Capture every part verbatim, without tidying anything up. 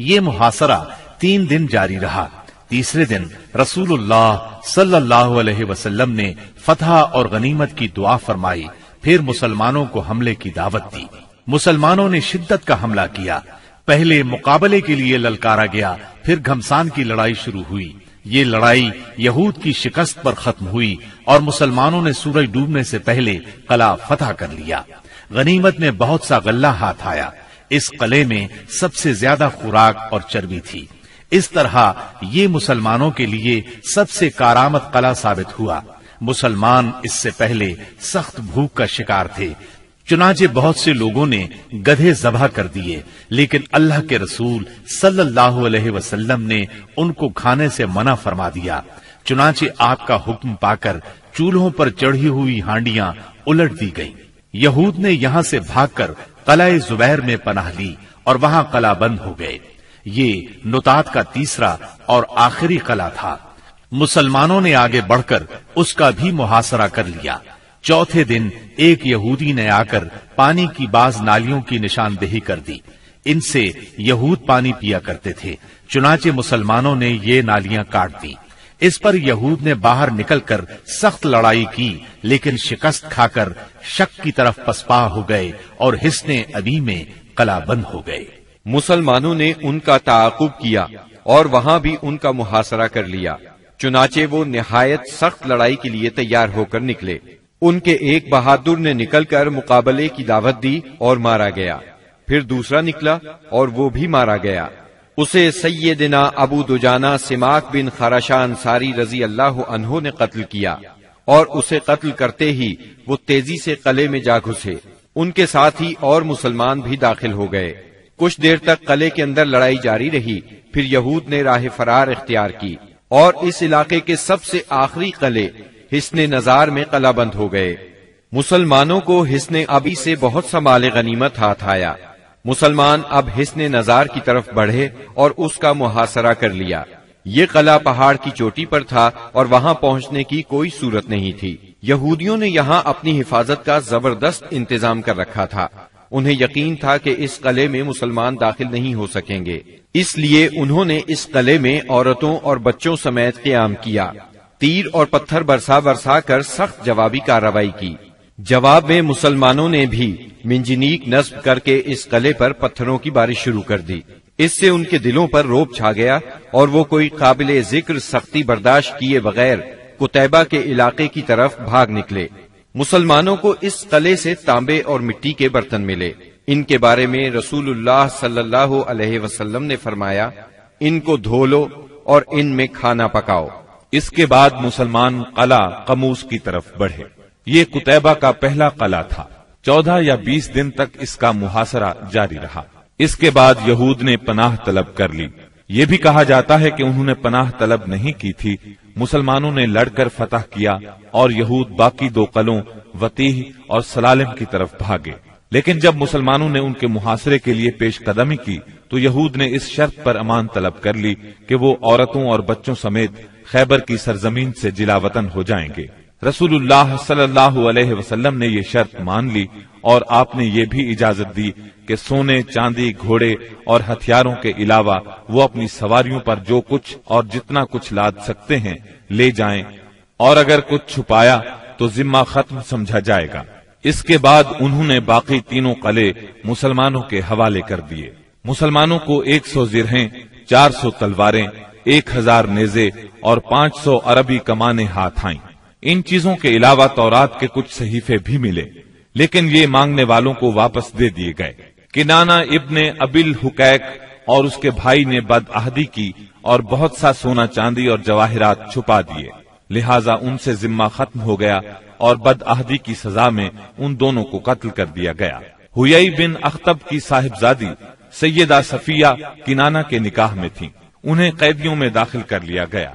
ये मुहासरा तीन दिन जारी रहा। तीसरे दिन रसूलुल्लाह सल्लल्लाहु अलैहि वसल्लम ने फतह और गनीमत की दुआ फरमाई, फिर मुसलमानों को हमले की दावत दी। मुसलमानों ने शिद्दत का हमला किया। पहले मुकाबले के लिए ललकारा गया, फिर घमसान की लड़ाई शुरू हुई। ये लड़ाई यहूद की शिकस्त पर खत्म हुई और मुसलमानों ने सूरज डूबने से पहले कला फतह कर लिया। गनीमत में बहुत सा गल्ला हाथ आया। इस कले में सबसे ज्यादा खुराक और चर्बी थी। इस तरह ये मुसलमानों के लिए सबसे कारामत कला साबित हुआ। मुसलमान इससे पहले सख्त भूख का शिकार थे, चुनाचे बहुत से लोगों ने गधे जबह कर दिए, लेकिन अल्लाह के रसूल सल्लल्लाहु अलैहि वसल्लम ने उनको खाने से मना फरमा दिया। चुनाचे आपका हुक्म पाकर चूल्हों पर चढ़ी हुई हांडियां उलट दी गईं। यहूद ने यहाँ से भागकर कलाए जुबैर में पनाह ली और वहाँ कला बंद हो गए। ये नुतात का तीसरा और आखिरी कला था। मुसलमानों ने आगे बढ़कर उसका भी मुहासरा कर लिया। चौथे दिन एक यहूदी ने आकर पानी की बाज नालियों की निशानदेही कर दी। इनसे यहूद पानी पिया करते थे, चुनाचे मुसलमानों ने ये नालियां काट दी। इस पर यहूद ने बाहर निकलकर सख्त लड़ाई की, लेकिन शिकस्त खाकर शक की तरफ पसपा हो गए और हिस्ने अबी में कलाबंद हो गए। मुसलमानों ने उनका ताकुब किया और वहाँ भी उनका मुहासरा कर लिया। चुनाचे वो निहायत सख्त लड़ाई के लिए तैयार होकर निकले। उनके एक बहादुर ने निकलकर मुकाबले की दावत दी और मारा गया। फिर दूसरा निकला और वो भी मारा गया। उसे सैयदना अबू दुजाना सिमाक बिन खराशा अंसारी रजी अल्लाह अन्हो ने कत्ल किया और उसे कत्ल करते ही वो तेजी से कले में जा घुसे। उनके साथ ही और मुसलमान भी दाखिल हो गए। कुछ देर तक कले के अंदर लड़ाई जारी रही। फिर यहूद ने राह फरार इख्तियार की और इस इलाके के सबसे आखिरी कले हिस्ने नजार में कलाबंद हो गए। मुसलमानों को हिस्ने अबी से बहुत सा माल गनीमत हाथ आया। मुसलमान अब हिस्ने नजार की तरफ बढ़े और उसका मुहासरा कर लिया। ये कला पहाड़ की चोटी पर था और वहाँ पहुँचने की कोई सूरत नहीं थी। यहूदियों ने यहाँ अपनी हिफाजत का जबरदस्त इंतजाम कर रखा था। उन्हें यकीन था कि इस कले में मुसलमान दाखिल नहीं हो सकेंगे, इसलिए उन्होंने इस कले में औरतों और बच्चों समेत क़याम किया। तीर और पत्थर बरसा बरसा कर सख्त जवाबी कार्रवाई की। जवाब में मुसलमानों ने भी मिंजनीक नस्ब करके इस कले पर पत्थरों की बारिश शुरू कर दी। इससे उनके दिलों पर रोब छा गया और वो कोई काबिले जिक्र सख्ती बर्दाश्त किए बगैर कुतैबा के इलाके की तरफ भाग निकले। मुसलमानों को इस कले से तांबे और मिट्टी के बर्तन मिले। इनके बारे में रसूलुल्लाह सल्लल्लाहु अलैहि वसल्लम ने फरमाया, इनको धो लो और इनमें खाना पकाओ। इसके बाद मुसलमान कला कमूस की तरफ बढ़े। ये कुतैबा का पहला कला था। चौदह या बीस दिन तक इसका मुहासरा जारी रहा। इसके बाद यहूद ने पनाह तलब कर ली। ये भी कहा जाता है कि उन्होंने पनाह तलब नहीं की थी। मुसलमानों ने लड़कर फतह किया और यहूद बाकी दो कलों वतीह और सलालिम की तरफ भागे। लेकिन जब मुसलमानों ने उनके मुहासरे के लिए पेश कदमी की तो यहूद ने इस शर्त पर अमान तलब कर ली कि वो औरतों और बच्चों समेत खैबर की सरजमीन से जिलावतन हो जाएंगे। रसूलुल्लाह सल्लल्लाहु अलैहि वसल्लम ने ये शर्त मान ली और आपने ये भी इजाजत दी कि सोने चांदी घोड़े और हथियारों के अलावा वो अपनी सवारियों पर जो कुछ और जितना कुछ लाद सकते हैं ले जाएं, और अगर कुछ छुपाया तो जिम्मा खत्म समझा जाएगा। इसके बाद उन्होंने बाकी तीनों कले मुसलमानों के हवाले कर दिए। मुसलमानों को एक सौ जिरहें, चार सौ तलवारें, एक हजार नेजे और पाँच सौ अरबी कमाने हाथ आईं। इन चीजों के अलावा तौरात के कुछ सहीफे भी मिले, लेकिन ये मांगने वालों को वापस दे दिए गए। किनाना इब्ने अबिल हुकैक और उसके भाई ने बदअहदी की और बहुत सा सोना चांदी और जवाहिरात छुपा दिए, लिहाजा उनसे जिम्मा खत्म हो गया और बदअहदी की सजा में उन दोनों को कत्ल कर दिया गया। हुयई बिन अख्तब की साहिबजादी सैयदा सफिया किनाना के निकाह में थी। उन्हें कैदियों में दाखिल कर लिया गया।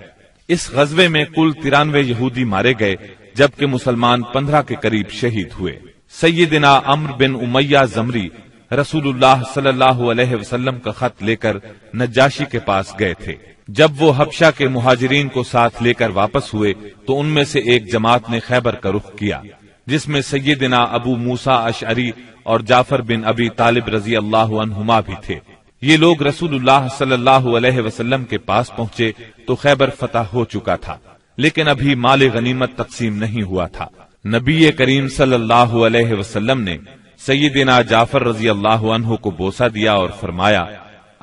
इस गजवे में कुल तिरानवे यहूदी मारे गए, जबकि मुसलमान पंद्रह के करीब शहीद हुए। सैयदना अम्र बिन उमैया जमरी रसूलुल्लाह सल्लल्लाहु अलैहि वसल्लम का खत लेकर नजाशी के पास गए थे। जब वो हबशा के मुहाजिरीन को साथ लेकर वापस हुए तो उनमें से एक जमात ने खैबर का रुख किया, जिसमें सैयदना अबू मूसा अशअरी और जाफर बिन अबी तालिब रजी अल्लाह अन्हुमा भी थे। ये लोग रसूलुल्लाह सल्लल्लाहु अलैहि वसल्लम के पास पहुंचे तो खैबर फतह हो चुका था, लेकिन अभी माल गनीमत तकसीम नहीं हुआ था। नबी करीम सल्लल्लाहु अलैहि वसल्लम ने सैयदना जाफर रजी अल्लाह अन्हु को बोसा दिया और फरमाया,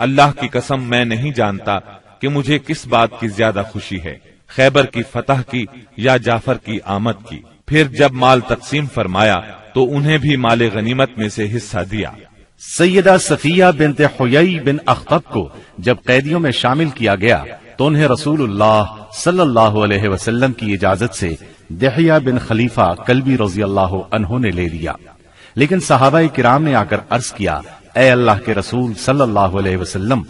अल्लाह की कसम मैं नहीं जानता कि मुझे किस बात की ज्यादा खुशी है, खैबर की फतह की या जाफर की आमद की। फिर जब माल तकसीम फरमाया तो उन्हें भी माल गनीमत में से हिस्सा दिया। सैयदा सफिया बिन्ते हुयई बिन अख्तब को जब कैदियों में शामिल किया गया तो उन्हें रसूलुल्लाह सल्लल्लाहु अलैहि वसल्लम की इजाजत से दहिया बिन खलीफा कल्बी रज़ियल्लाहु अन्हु ने ले लिया। लेकिन सहाबाए किराम ने आकर अर्ज किया, ए अल्लाह के रसूल सल्लल्लाहु अलैहि वसल्लम,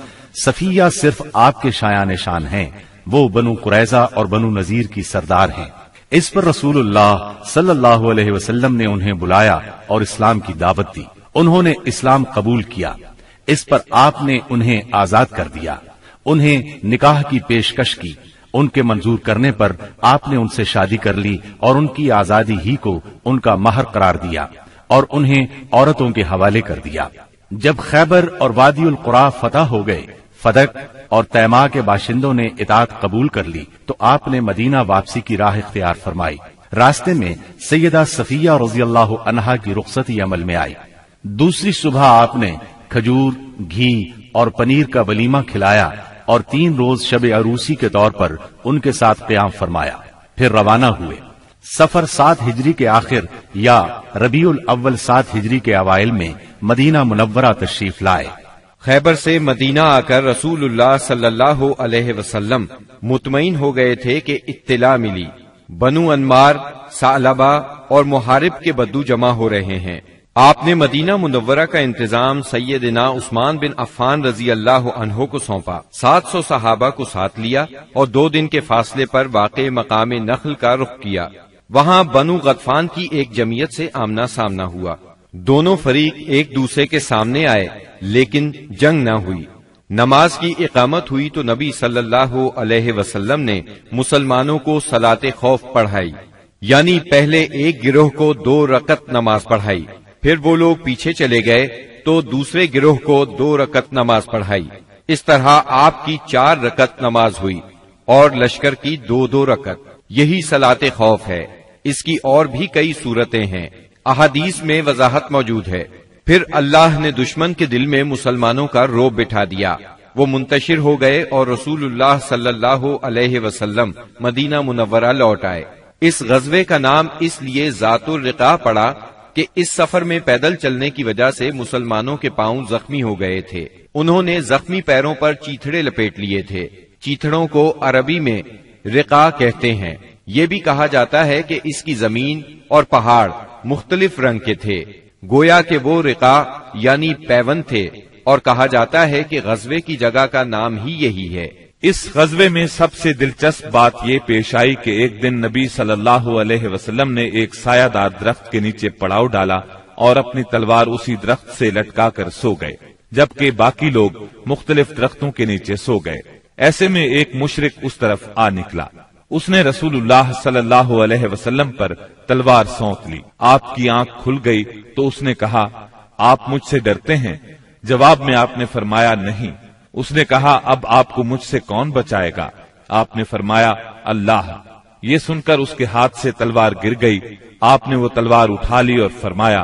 सफिया सिर्फ आपके शायाने शान हैं, वो बनु कुरैजा और बनु नजीर की सरदार हैं। इस पर रसूलुल्लाह सल्लल्लाहु अलैहि वसल्लम ने उन्हें बुलाया और इस्लाम की दावत दी। उन्होंने इस्लाम कबूल किया। इस पर आपने उन्हें आजाद कर दिया, उन्हें निकाह की पेशकश की। उनके मंजूर करने पर आपने उनसे शादी कर ली और उनकी आजादी ही को उनका महर करार दिया और उन्हें औरतों के हवाले कर दिया। जब खैबर और वादियुल कुरा फतह हो गए, फदक और तैमा के बाशिंदों ने इताअत कबूल कर ली, तो आपने मदीना वापसी की राह इख्तियार फरमाई। रास्ते में सैयदा सफिया रज़ियल्लाहु अन्हा की रुख्सती अमल में आई। दूसरी सुबह आपने खजूर, घी और पनीर का वलीमा खिलाया और तीन रोज शब अरूसी के दौर पर उनके साथ क़याम फरमाया। फिर रवाना हुए। सफर सात हिजरी के आखिर या रबीउल अव्वल सात हिजरी के अवाइल में मदीना मुनव्वरा तशरीफ लाए। खैबर से मदीना आकर रसूलुल्लाह सल्लल्लाहु अलैहि वसल्लम मुतमईन हो गए थे कि इत्तिला मिली, बनु अनमार, सालबा और मुहारिब के बद्दू जमा हो रहे हैं। आपने मदीना मुनव्वरा का इंतजाम सैयदना उस्मान बिन अफ़ान रजी अल्लाह अन्हो को सौंपा। सात सौ सहाबा को साथ लिया और दो दिन के फासले पर वाक़े मकाम नखल का रुख किया। वहाँ बनु गतफान की एक जमीयत से आमना सामना हुआ। दोनों फरीक एक दूसरे के सामने आए, लेकिन जंग न हुई। नमाज की इकामत हुई तो नबी सल्लल्लाहु अलैहि वसल्लम ने मुसलमानों को सलाते खौफ पढ़ाई, यानी पहले एक गिरोह को दो रकत नमाज पढ़ाई। फिर वो लोग पीछे चले गए तो दूसरे गिरोह को दो रकत नमाज पढ़ाई। इस तरह आपकी चार रकत नमाज हुई और लश्कर की दो दो रकत। यही सलाते खौफ है। इसकी और भी कई सूरतें हैं, अहादीस में वजाहत मौजूद है। फिर अल्लाह ने दुश्मन के दिल में मुसलमानों का रोब बिठा दिया। वो मुंतशिर हो गए और रसूलुल्लाह सल्लल्लाहु अलैहि वसल्लम मदीना मुनव्वरा लौट आए। इस गजवे का नाम इसलिए जातुर रिका पड़ा कि इस सफर में पैदल चलने की वजह से मुसलमानों के पाँव जख्मी हो गए थे। उन्होंने जख्मी पैरों पर चीथड़े लपेट लिए थे। चीथड़ों को अरबी में रिका कहते हैं। ये भी कहा जाता है कि इसकी जमीन और पहाड़ मुख्तलिफ रंग के थे, गोया के वो रिका यानी पैवन थे, और कहा जाता है कि गजवे की जगह का नाम ही यही है। इस गजवे में सबसे दिलचस्प बात ये पेश आई कि एक दिन नबी सल्लल्लाहु अलैहि वसल्लम ने एक सायादार दरख्त के नीचे पड़ाव डाला और अपनी तलवार उसी दरख्त से लटका कर सो गए, जबकि बाकी लोग मुख्तलिफ दरख्तों के नीचे सो गए। ऐसे में एक मुशरिक उस तरफ आ निकला। उसने रसूलुल्लाह सल्लल्लाहु अलैहि वसल्लम पर तलवार सौंप ली। आपकी आंख खुल गई तो उसने कहा, आप मुझसे डरते हैं? जवाब में आपने फरमाया, नहीं। उसने कहा, अब आपको मुझसे कौन बचाएगा? आपने फरमाया, अल्लाह। ये सुनकर उसके हाथ से तलवार गिर गई। आपने वो तलवार उठा ली और फरमाया,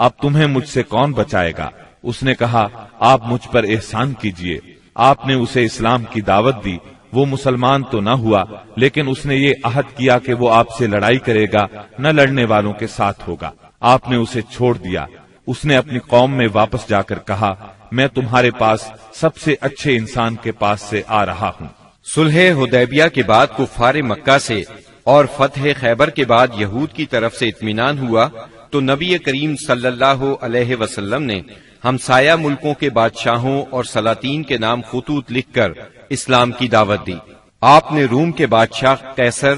अब तुम्हें मुझसे कौन बचाएगा? उसने कहा, आप मुझ पर एहसान कीजिए। आपने उसे इस्लाम की दावत दी। वो मुसलमान तो न हुआ, लेकिन उसने ये अहद किया कि वो आपसे लड़ाई करेगा, न लड़ने वालों के साथ होगा। आपने उसे छोड़ दिया। उसने अपनी कौम में वापस जाकर कहा, मैं तुम्हारे पास सबसे अच्छे इंसान के पास से आ रहा हूँ। सुलह हुदैबिया के बाद कुफार मक्का से और फतह खैबर के बाद यहूद की तरफ से इत्मीनान हुआ तो नबी करीम सल्लल्लाहु अलैहि वसल्लम ने हमसाया मुल्कों के बादशाहों और सलातीन के नाम खतूत लिखकर इस्लाम की दावत दी। आपने रूम के बादशाह कैसर,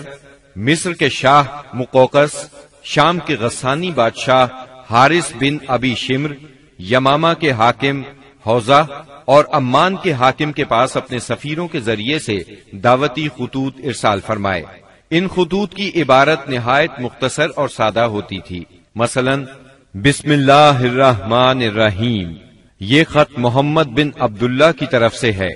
मिस्र के शाह मुकोकस, शाम के गस्सानी बादशाह हारिस बिन अबी शिम्र, यमामा के हाकिम हौजा और अम्मान के हाकिम के पास अपने सफीरों के जरिए से दावती खतूत इरसाल फरमाए। इन खतूत की इबारत नहायत मुख्तसर और सादा होती थी। मसलन, बिस्मिल्लाहिर्रहमानिर्रहीम, ये खत मोहम्मद बिन अब्दुल्ला की तरफ से है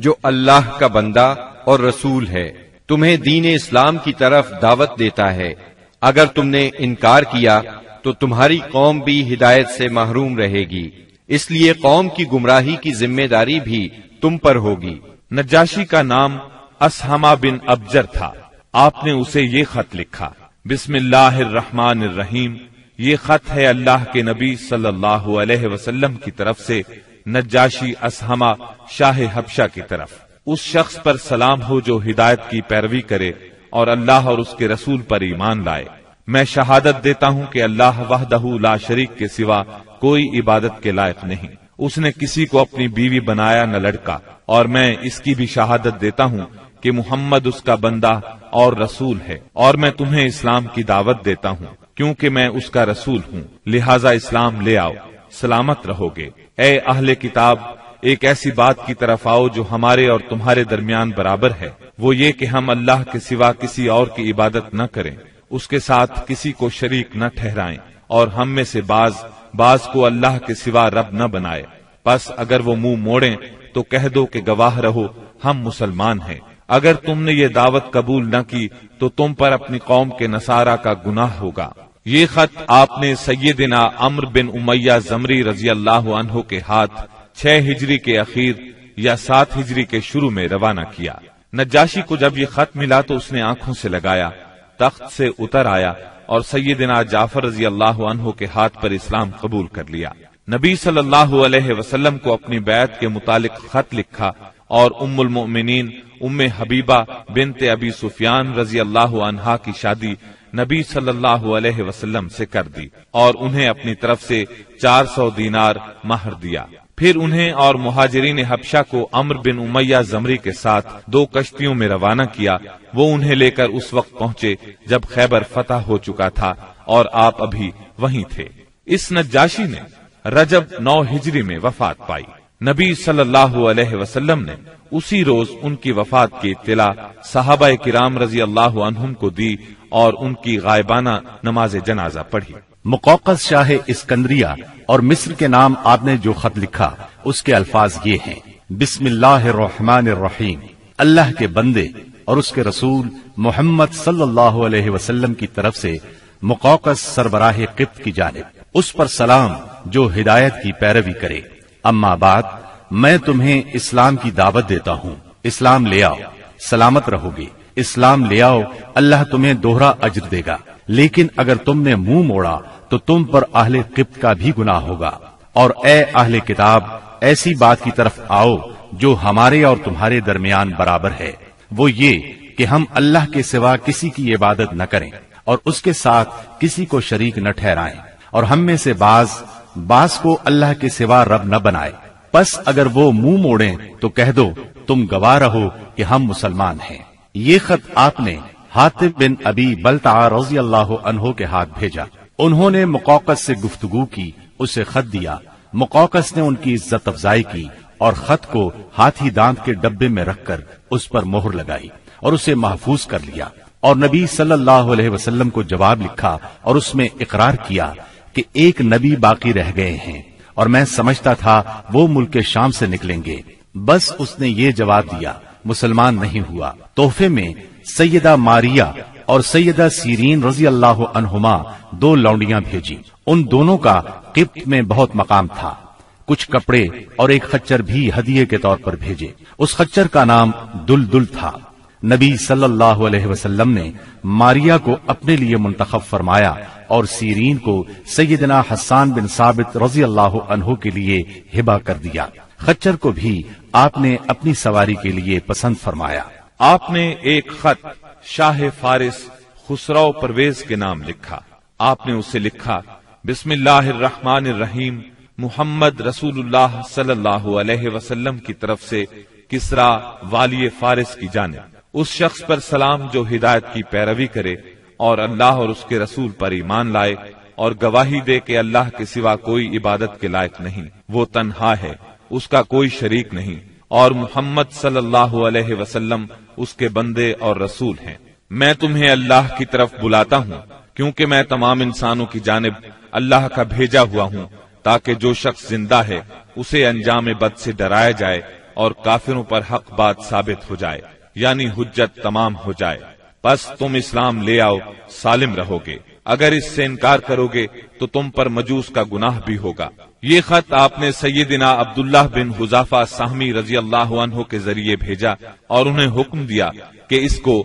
जो अल्लाह का बंदा और रसूल है, तुम्हें दीन इस्लाम की तरफ दावत देता है। अगर तुमने इनकार किया तो तुम्हारी कौम भी हिदायत से महरूम रहेगी, इसलिए कौम की गुमराही की जिम्मेदारी भी तुम पर होगी। नजाशी का नाम असहमा बिन अबजर था। आपने उसे ये खत लिखा। बिस्मिल्लाहिर्रहमानिर्रहीम। ये खत है अल्लाह के नबी सल्लल्लाहु अलैहि वसल्लम की तरफ से नजाशी असहमा शाह हबशा की तरफ। उस शख्स पर सलाम हो जो हिदायत की पैरवी करे और अल्लाह और उसके रसूल पर ईमान लाए। मैं शहादत देता हूँ कि अल्लाह वहदहू ला शरीक के सिवा कोई इबादत के लायक नहीं। उसने किसी को अपनी बीवी बनाया न लड़का, और मैं इसकी भी शहादत देता हूँ कि मुहम्मद उसका बंदा और रसूल है, और मैं तुम्हें इस्लाम की दावत देता हूँ क्योंकि मैं उसका रसूल हूँ, लिहाजा इस्लाम ले आओ, सलामत रहोगे। ए अहले किताब, एक ऐसी बात की तरफ आओ जो हमारे और तुम्हारे दरमियान बराबर है, वो ये कि हम अल्लाह के सिवा किसी और की इबादत न करें, उसके साथ किसी को शरीक न ठहराएं, और हम में से बाज बाज को अल्लाह के सिवा रब न बनाए। बस अगर वो मुंह मोड़ें तो कह दो कि गवाह रहो हम मुसलमान हैं। अगर तुमने ये दावत कबूल न की तो तुम पर अपनी कौम के नसारा का गुनाह होगा। ये खत आपने सैयदना अम्र बिन उमैया जमरी रजी अल्लाह अन्हो के हाथ छह हिजरी के अखीर या सात हिजरी के शुरू में रवाना किया। नजाशी को जब ये खत मिला तो उसने आंखों से लगाया, तख्त से उतर आया और सैयदना जाफर रजी अल्लाह अन्हो के हाथ पर इस्लाम कबूल कर लिया। नबी सल्लल्लाहु अलैहि वसल्लम को अपनी बैत के मुतालिक खत लिखा और उम्मुल मोमिनीन उम्मे हबीबा बिनते अबी सुफियान रजी अल्लाह अन्हा की शादी नबी सल्लल्लाहु अलैहि वसल्लम से कर दी और उन्हें अपनी तरफ से चार सौ दीनार महर दिया। फिर उन्हें और मुहाजिरीन हबशा को अम्र बिन उमैया जमरी के साथ दो कश्तियों में रवाना किया। वो उन्हें लेकर उस वक्त पहुंचे जब खैबर फतह हो चुका था और आप अभी वहीं थे। इस नजाशी ने रजब नौ हिजरी में वफात पाई। नबी सल्लल्लाहु अलैहि वसल्लम ने उसी रोज उनकी वफात की इत्तला सहाबाए किराम रजी अल्लाह अन्हुम को दी और उनकी गायबाना नमाज जनाजा पढ़ी। मुक़ौक़स शाह इस्कंदरिया और मिस्र के नाम आपने जो खत लिखा उसके अल्फाज ये हैं। बिस्मिल्लाहिर्रहमानिर्रहीम। अल्लाह के बंदे और उसके रसूल मोहम्मद सल्लल्लाहु अलैहि वसल्लम की तरफ से मुक़ौक़स सरबराह क़िब्त की जानिब, उस पर सलाम जो हिदायत की पैरवी करे। अम्मा बाद, मैं तुम्हें इस्लाम की दावत देता हूँ, इस्लाम ले आओ, सलामत रहोगे। इस्लाम ले आओ, अल्लाह तुम्हें दोहरा अज्र देगा। लेकिन अगर तुमने मुंह मोड़ा तो तुम पर अहले किब्त का भी गुनाह होगा। और ए अहले किताब, ऐसी बात की तरफ आओ जो हमारे और तुम्हारे दरमियान बराबर है, वो ये कि हम अल्लाह के सिवा किसी की इबादत न करें और उसके साथ किसी को शरीक न ठहराएं, और हम में से बाज बाज को अल्लाह के सिवा रब न बनाए। बस अगर वो मुंह मोड़े तो कह दो तुम गवाह रहो कि हम मुसलमान हैं। ये खत आपने हातिब बिन अबी बलता रजी अल्लाह अन्हो के हाथ भेजा। उन्होंने मुक़ौक़स से गुफ्तगू की, उसे खत दिया। मुक़ौक़स ने उनकी इज्जत अफजाई की और खत को हाथी दांत के डब्बे में रखकर उस पर मोहर लगाई और उसे महफूज कर लिया। और नबी सल्लल्लाहु अलैहि वसल्लम को जवाब लिखा और उसमें इकरार किया कि एक नबी बाकी रह गए हैं और मैं समझता था वो मुल्क शाम से निकलेंगे। बस उसने ये जवाब दिया, मुसलमान नहीं हुआ। तोहफे में सैयदा मारिया और सैयदा सीरीन रजी अल्लाह अन्हुमा दो लौंडियां भेजी। उन दोनों का किब्त में बहुत मकाम था। कुछ कपड़े और एक खच्चर भी हदिये के तौर पर भेजे। उस खच्चर का नाम दुल दुल था। नबी सल्लल्लाहु अलैहि वसल्लम ने मारिया को अपने लिए मुंतखब फरमाया और सीरीन को सैयदना हसन बिन साबित रजी अल्लाह अन्हु के लिए हिबा कर दिया। खच्चर को भी आपने अपनी सवारी के लिए पसंद फरमाया। आपने एक खत शाह फारिस खुसरौ परवेज के नाम लिखा। आपने उसे लिखा, बिस्मिल्लाहिर्रहमानिर्रहीम, मुहम्मद रसूलुल्लाह सल्लल्लाहु अलैहि वसल्लम की तरफ से किसरा वाली फारिस की जानिब, उस शख्स पर सलाम जो हिदायत की पैरवी करे और अल्लाह और उसके रसूल पर ईमान लाए और गवाही दे के अल्लाह के सिवा कोई इबादत के लायक नहीं, वो तन्हा है, उसका कोई शरीक नहीं, और मोहम्मद सल्लल्लाहु अलैहि वसल्लम उसके बंदे और रसूल हैं। मैं तुम्हें अल्लाह की तरफ बुलाता हूँ क्योंकि मैं तमाम इंसानों की जानिब अल्लाह का भेजा हुआ हूँ। ताकि जो शख्स जिंदा है उसे अंजाम बद से डराया जाए और काफिरों पर हक बात साबित हो जाए, यानी हुज्जत तमाम हो जाए। बस तुम इस्लाम ले आओ, सालिम रहोगे। अगर इससे इनकार करोगे तो तुम पर मजूस का गुनाह भी होगा। ये खत आपने सैयदिना अब्दुल्लाह बिन हुजाफा साहमी रजी अल्लाह अन्हो के जरिए भेजा और उन्हें हुक्म दिया कि इसको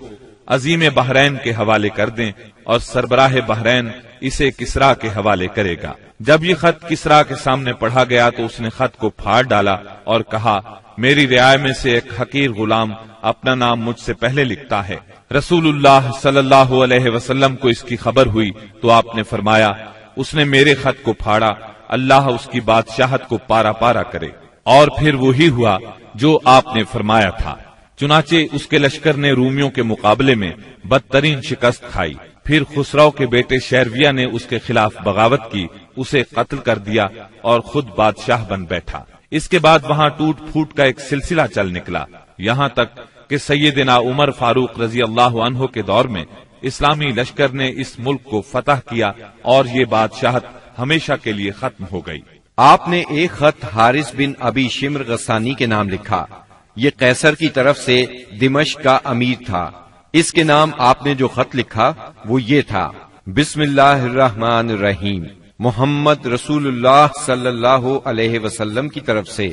अजीम बहरैन के हवाले कर दें और सरबराह बहरैन इसे किसरा के हवाले करेगा। जब ये खत किसरा के सामने पढ़ा गया तो उसने खत को फाड़ डाला और कहा, मेरी रियाय में से एक हकीर गुलाम अपना नाम मुझसे पहले लिखता है। रसूलुल्लाह सल्लल्लाहु अलैहि वसल्लम को इसकी खबर हुई तो आपने फरमाया, उसने मेरे खत को फाड़ा, अल्लाह उसकी बादशाहत को पारा पारा करे। और फिर वही हुआ जो आपने फरमाया था। चुनाचे उसके लश्कर ने रूमियों के मुकाबले में बदतरीन शिकस्त खाई। फिर खुसराव के बेटे शहरविया ने उसके खिलाफ बगावत की, उसे कत्ल कर दिया और खुद बादशाह बन बैठा। इसके बाद वहाँ टूट फूट का एक सिलसिला चल निकला, यहाँ तक कि सैयदना उमर फारूक रजी अल्लाह अन्हो के दौर में इस्लामी लश्कर ने इस मुल्क को फतह किया और ये बादशाहत हमेशा के लिए खत्म हो गई। आपने एक खत हारिस बिन अबी शिम्र गस्सानी के नाम लिखा। ये कैसर की तरफ से दिमश्क का अमीर था। इसके नाम आपने जो खत लिखा वो ये था, बिस्मिल्लाहिर्रहमानिर्रहीम, मोहम्मद रसूलुल्लाह सल्लल्लाहु अलैहि वसल्लम की तरफ से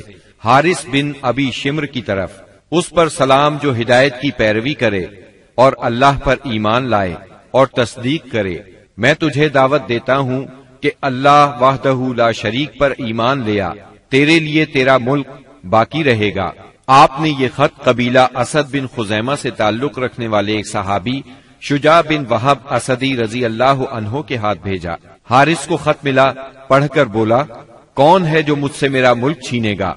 हारिस बिन अबी शिम्र की तरफ, उस पर सलाम जो हिदायत की पैरवी करे और अल्लाह पर ईमान लाए और तस्दीक करे। मैं तुझे दावत देता हूँ कि अल्लाह वाहदहू ला शरीक पर ईमान ले आ, तेरे लिए तेरा मुल्क बाकी रहेगा। आपने ये खत कबीला असद बिन खुजैमा से ताल्लुक रखने वाले एक सहाबी शुजा बिन वहाब असदी रजी अल्लाह अन्हो के हाथ भेजा। हारिस को खत मिला, पढ़कर बोला, कौन है जो मुझसे मेरा मुल्क छीनेगा।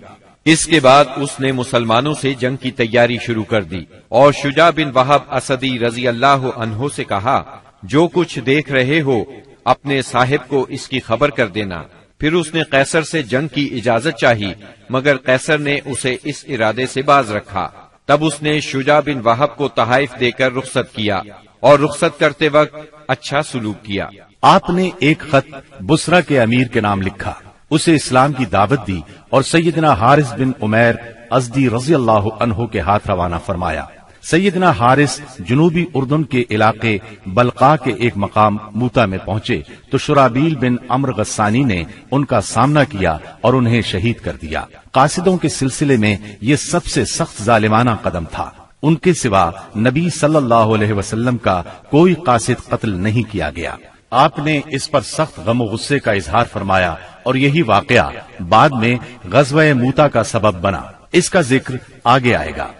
इसके बाद उसने मुसलमानों से जंग की तैयारी शुरू कर दी और शुजा बिन वहाब असदी रजी अल्लाह अन्हो से कहा, जो कुछ देख रहे हो अपने साहिब को इसकी खबर कर देना। फिर उसने कैसर से जंग की इजाजत चाही, मगर कैसर ने उसे इस इरादे से बाज रखा। तब उसने शुजा बिन वहाब को तहाइफ देकर रुख्सत किया और रुख्सत करते वक्त अच्छा सुलूक किया। आपने एक खत बुसरा के अमीर के नाम लिखा, उसे इस्लाम की दावत दी और सैयदना हारिस बिन उमैर अज़दी रज़ी अल्लाह अन्हो के हाथ रवाना फरमाया। सैयदना हारिस जुनूबी उर्दन के इलाके बलका के एक मकाम मूता में पहुंचे तो शुराबील बिन अम्र गस्सानी ने उनका सामना किया और उन्हें शहीद कर दिया। कासिदों के सिलसिले में ये सबसे सख्त जालिमाना कदम था। उनके सिवा नबी सल्लल्लाहु अलैहि वसल्लम का कोई कासिद कत्ल नहीं किया गया। आपने इस पर सख्त गम व गुस्से का इजहार फरमाया और यही वाकया बाद में ग़ज़वा मूता का सबब बना। इसका जिक्र आगे आएगा।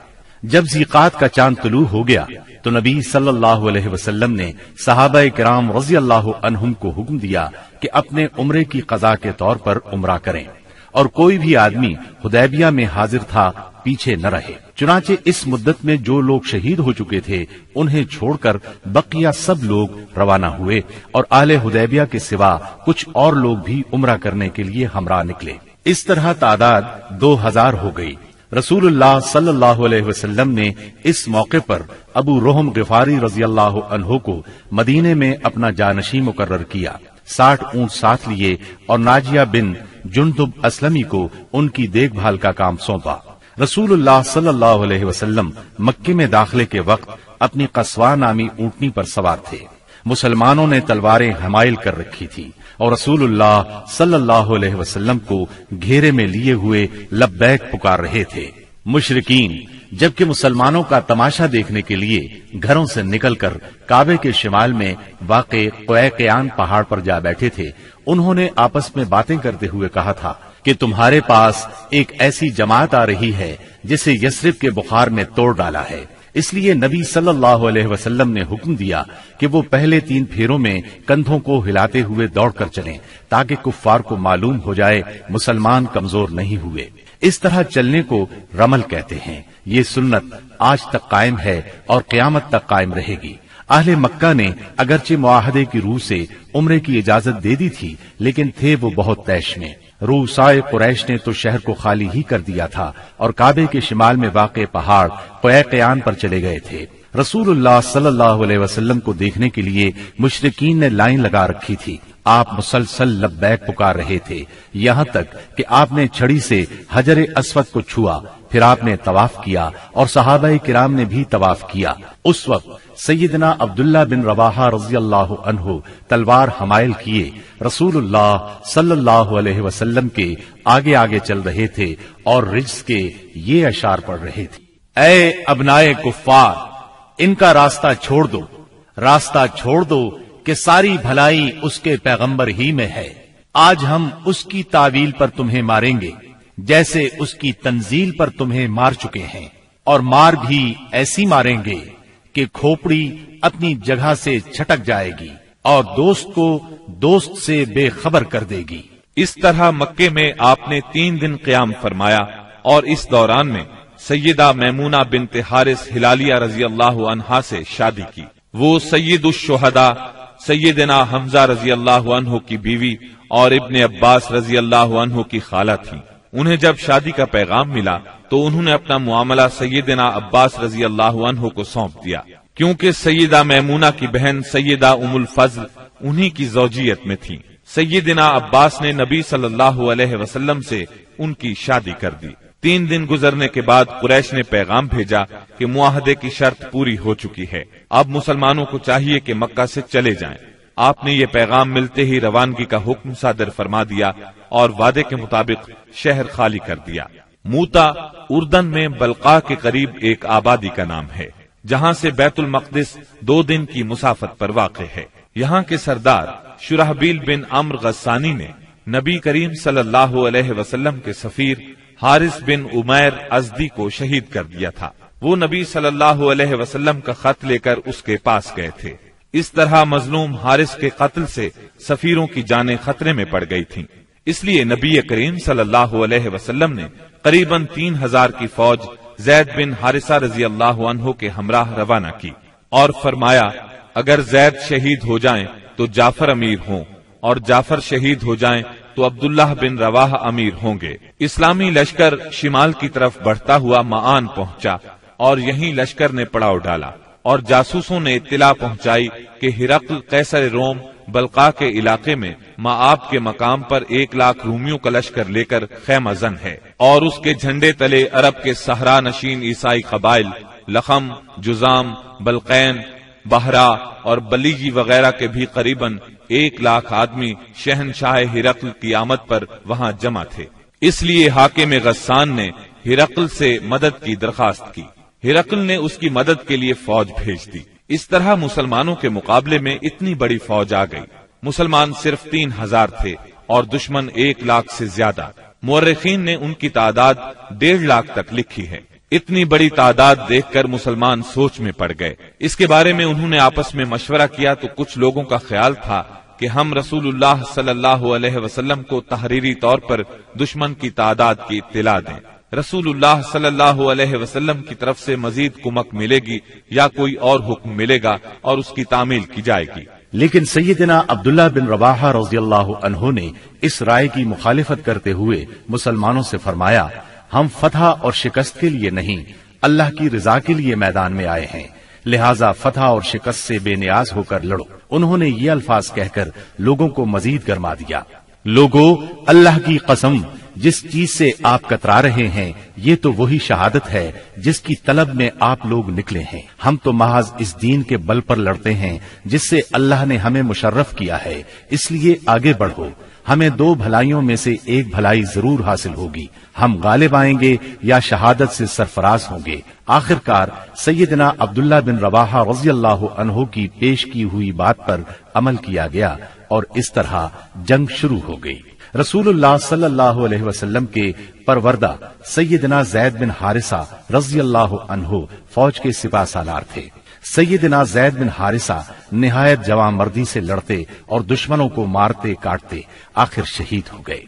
जब ज़ीक़ात का चांद तुलू हो गया तो नबी सल्लल्लाहु अलैहि वसल्लम ने सहाबाए किराम रज़ी अल्लाह अन्हुम को हुक्म दिया कि अपने उम्रे की क़ज़ा के तौर पर उम्रा करें और कोई भी आदमी हुदैबिया में हाजिर था पीछे न रहे। चुनाचे इस मुद्दत में जो लोग शहीद हो चुके थे उन्हें छोड़कर बकिया सब लोग रवाना हुए और आहले हुदैबिया के सिवा कुछ और लोग भी उम्रा करने के लिए हमरा निकले। इस तरह तादाद दो हजार हो गई। रसूलुल्लाह सल्लल्लाहु अलैहि वसल्लम ने इस मौके पर अबू रोहम गिफारी रजी अल्लाह अन्हो को मदीने में अपना जानशी मुकर्रर किया। साठ ऊंट साथ लिए और नाजिया बिन जुंदुब असलमी को उनकी देखभाल का काम सौंपा। रसूलुल्लाह सल्लल्लाहु अलैहि वसल्लम मक्के में दाखिले के वक्त अपनी कसवा नामी ऊँटनी पर सवार थे। मुसलमानों ने तलवारें हमाइल कर रखी थी और रसूलुल्लाह सल्लल्लाहु अलैहि वसल्लम को घेरे में लिए हुए लब्बैक पुकार रहे थे। मुशरिकीन जबकि मुसलमानों का तमाशा देखने के लिए घरों से निकलकर काबे के शिमाल में वाक़े क़ुएक़यान पहाड़ पर जा बैठे थे। उन्होंने आपस में बातें करते हुए कहा था कि तुम्हारे पास एक ऐसी जमात आ रही है जिसे यसरिब के बुखार ने तोड़ डाला है। इसलिए नबी सल्लल्लाहु अलैहि वसल्लम ने हुक्म दिया कि वो पहले तीन फेरों में कंधों को हिलाते हुए दौड़कर चलें ताकि कुफ्फार को मालूम हो जाए मुसलमान कमजोर नहीं हुए। इस तरह चलने को रमल कहते हैं। ये सुन्नत आज तक कायम है और क़यामत तक कायम रहेगी। अहले मक्का ने अगरचे मुआहदे की रूह से उम्रे की इजाजत दे दी थी, लेकिन थे वो बहुत तैश में। रूसाए कुरैश ने तो शहर को खाली ही कर दिया था और काबे के शिमाल में वाक़े पहाड़ क़ुएक़यान पर चले गए थे। रसूलुल्लाह सल्लल्लाहु अलैहि वसल्लम को देखने के लिए मुशरिकीन ने लाइन लगा रखी थी। आप मुसलसल लब्बैक पुकार रहे थे, यहाँ तक कि आपने छड़ी से हजरे अस्वद को छुआ, फिर आपने तवाफ किया और सहाबाए किराम ने भी तवाफ किया। उस वक्त सैयदना अब्दुल्ला बिन रवाहा रज़ियल्लाहु अन्हु तलवार हमायल किए रसूलुल्लाह सल्लल्लाहु अलैहि वसल्लम के आगे आगे चल रहे थे और रिज्स के ये अशार पढ़ रहे थे, ऐ अबनाए कुफ्फार, इनका रास्ता छोड़ दो, रास्ता छोड़ दो कि सारी भलाई उसके पैगंबर ही में है। आज हम उसकी तावील पर तुम्हें मारेंगे जैसे उसकी तंजील पर तुम्हें मार चुके हैं, और मार भी ऐसी मारेंगे कि खोपड़ी अपनी जगह से छटक जाएगी और दोस्त को दोस्त से बेखबर कर देगी। इस तरह मक्के में आपने तीन दिन क़याम फरमाया और इस दौरान में सैयदा मैमूना बिन्ते हारिस हिलालिया रज़ियल्लाहु अन्हा से शादी की। वो सैयदुश शुहदा सैयदना हमजा रज़ियल्लाहु अन्हु की बीवी और इब्ने अब्बास रज़ियल्लाहु अन्हु की खाला थी। उन्हें जब शादी का पैगाम मिला तो उन्होंने अपना मुआमला सैयदना अब्बास रज़ियल्लाहु अन्हु को सौंप दिया, क्योंकि सैयदा मैमूना की बहन सैयदा उमुल फजल उन्हीं की ज़ौजियत में थी। सैयदना अब्बास ने नबी सल्लल्लाहु अलैहि वसल्लम से उनकी शादी कर दी। तीन दिन गुजरने के बाद कुरैश ने पैगाम भेजा कि मुआहदे की शर्त पूरी हो चुकी है, अब मुसलमानों को चाहिए कि मक्का से चले जाएं। आपने ये पैगाम मिलते ही रवानगी का हुक्म सादर फरमा दिया और वादे के मुताबिक शहर खाली कर दिया। मूता उर्दन में बलका के करीब एक आबादी का नाम है, जहाँ से बैतुल मक़दिस दो दिन की मुसाफत पर वाक़े है। यहाँ के सरदार शुरहबील बिन अम्र गस्सानी ने नबी करीम सल्लल्लाहु अलैहि वसल्लम के सफीर हारिस बिन उमैर अजदी को शहीद कर दिया था। वो नबी सल्लल्लाहु अलैहि वसल्लम का खत लेकर उसके पास गए थे। इस तरह मजलूम हारिस के कत्ल से सफीरों की जानें खतरे में पड़ गई थीं। इसलिए नबी करीम सल्लल्लाहु अलैहि वसल्लम ने करीबन तीन हजार की फौज जैद बिन हारिसा रज़ियल्लाहु अन्हु के हमराह रवाना की और फरमाया, अगर जैद शहीद हो जाए तो जाफर अमीर हों और जाफर शहीद हो जाए तो अब्दुल्लाह बिन रवाहा अमीर होंगे। इस्लामी लश्कर शिमाल की तरफ बढ़ता हुआ माआन पहुंचा और यहीं लश्कर ने पड़ाव डाला और जासूसों ने इत्तिला पहुंचाई कि हिरक्ल कैसर रोम बलका के इलाके में माआब के मकाम पर एक लाख रूमियों का लश्कर लेकर खैमाजन है और उसके झंडे तले अरब के सहरा नशीन ईसाई कबाइल लखम, जुजाम, बलकैन, बहरा और बलीगी वगैरह के भी करीबन एक लाख आदमी शहनशाह हिरक्ल की आमद पर वहां जमा थे। इसलिए हाकिम गस्सान ने हिरक्ल से मदद की दरखास्त की। हिरक्ल ने उसकी मदद के लिए फौज भेज दी। इस तरह मुसलमानों के मुकाबले में इतनी बड़ी फौज आ गई। मुसलमान सिर्फ तीन हजार थे और दुश्मन एक लाख से ज्यादा। मुर्रखीन ने उनकी तादाद डेढ़ लाख तक लिखी है। इतनी बड़ी तादाद देखकर मुसलमान सोच में पड़ गए। इसके बारे में उन्होंने आपस में मशवरा किया तो कुछ लोगों का ख्याल था कि हम रसूलुल्लाह सल्लल्लाहु अलैहि वसल्लम को तहरीरी तौर पर दुश्मन की तादाद की इत्तिला दें, रसूलुल्लाह सल्लल्लाहु अलैहि वसल्लम की तरफ से मजीद कुमक मिलेगी या कोई और हुक्म मिलेगा और उसकी तामील की जाएगी। लेकिन सैयदना अब्दुल्ला बिन रवाहा रज़ियल्लाहु अन्हु ने इस राय की मुखालिफत करते हुए मुसलमानों से फरमाया, हम फतह और शिकस्त के लिए नहीं, अल्लाह की रजा के लिए मैदान में आए हैं, लिहाजा फतह और शिकस्त से बेनियाज होकर लड़ो। उन्होंने ये अल्फाज कहकर लोगों को मजीद गरमा दिया, लोगों अल्लाह की कसम, जिस चीज से आप कतरा रहे हैं ये तो वही शहादत है जिसकी तलब में आप लोग निकले हैं। हम तो महज इस दीन के बल पर लड़ते हैं जिससे अल्लाह ने हमें मुशर्रफ किया है, इसलिए आगे बढ़ो, हमें दो भलाइयों में से एक भलाई जरूर हासिल होगी, हम गालिब आएंगे या शहादत से सरफराज होंगे। आखिरकार सैयदना अब्दुल्ला बिन रवाहा रज़ियल्लाहु अन्हु की पेश की हुई बात पर अमल किया गया और इस तरह जंग शुरू हो गई। रसूलुल्लाह सल्लल्लाहु अलैहि वसल्लम के परवरदा सैयदना जैद बिन हारिसा रज़ियल्लाहु अन्हु फौज के सिपा सालार थे। सैयदना जैद बिन हारिसा निहायत जवां मर्दी से लड़ते और दुश्मनों को मारते काटते आखिर शहीद हो गए।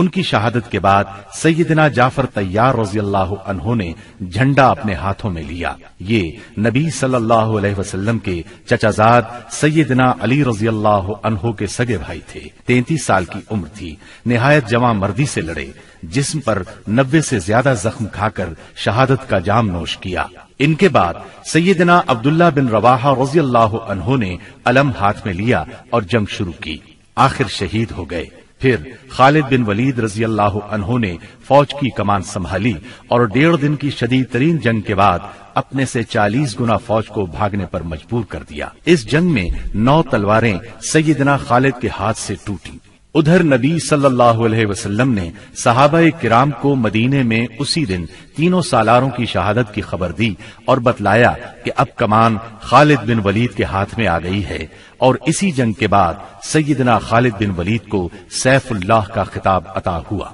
उनकी शहादत के बाद सैयदना जाफर तैयार रज़ियल्लाहु अन्हु ने झंडा अपने हाथों में लिया। ये नबी सल्लल्लाहु अलैहि वसल्लम के चचाजाद सैयदना अली रज़ियल्लाहु अन्हु के सगे भाई थे। तैंतीस साल की उम्र थी, निहायत जवां मर्दी से लड़े, जिस्म पर नब्बे से ज्यादा जख्म खाकर शहादत का जाम नोश किया। इनके बाद सैयदना अब्दुल्ला बिन रवाहा रज़ियल्लाहु अन्हु ने अलम हाथ में लिया और जंग शुरू की, आखिर शहीद हो गए। फिर खालिद बिन वलीद रज़ियल्लाहु अन्हु ने फौज की कमान संभाली और डेढ़ दिन की शदीद तरीन जंग के बाद अपने से चालीस गुना फौज को भागने पर मजबूर कर दिया। इस जंग में नौ तलवारें सैयदना खालिद के हाथ से टूटी। उधर नबी सल्लल्लाहु अलैहि वसल्लम ने सहाबाए किराम को मदीने में उसी दिन तीनों सालारों की शहादत की खबर दी और बतलाया कि अब कमान खालिद बिन वलीद के हाथ में आ गई है। और इसी जंग के बाद सैयदना खालिद बिन वलीद को सैफुल्लाह का खिताब अता हुआ।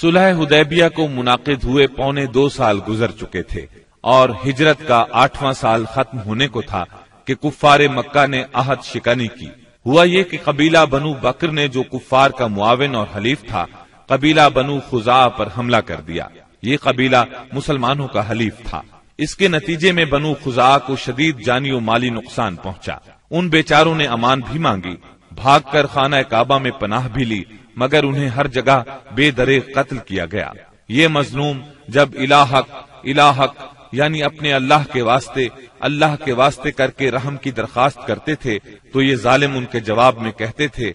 सुलह हुदैबिया को मुनाकिद हुए पौने दो साल गुजर चुके थे और हिजरत का आठवां साल खत्म होने को था कि कुफ्फारे मक्का ने अहद शिकनी की। हुआ ये कि कबीला बनू बकर ने, जो कुफार का मुआविन और हलीफ था, कबीला बनू खुजा पर हमला कर दिया। ये कबीला मुसलमानों का हलीफ था। इसके नतीजे में बनू खुजा को शदीद जानी और माली नुकसान पहुंचा। उन बेचारों ने अमान भी मांगी, भागकर खाना काबा में पनाह भी ली, मगर उन्हें हर जगह बेदरे कत्ल किया गया। ये मजलूम जब इलाहक इलाहक यानी अपने अल्लाह के वास्ते अल्लाह के वास्ते करके रहम की दरखास्त करते थे तो ये जालिम उनके जवाब में कहते थे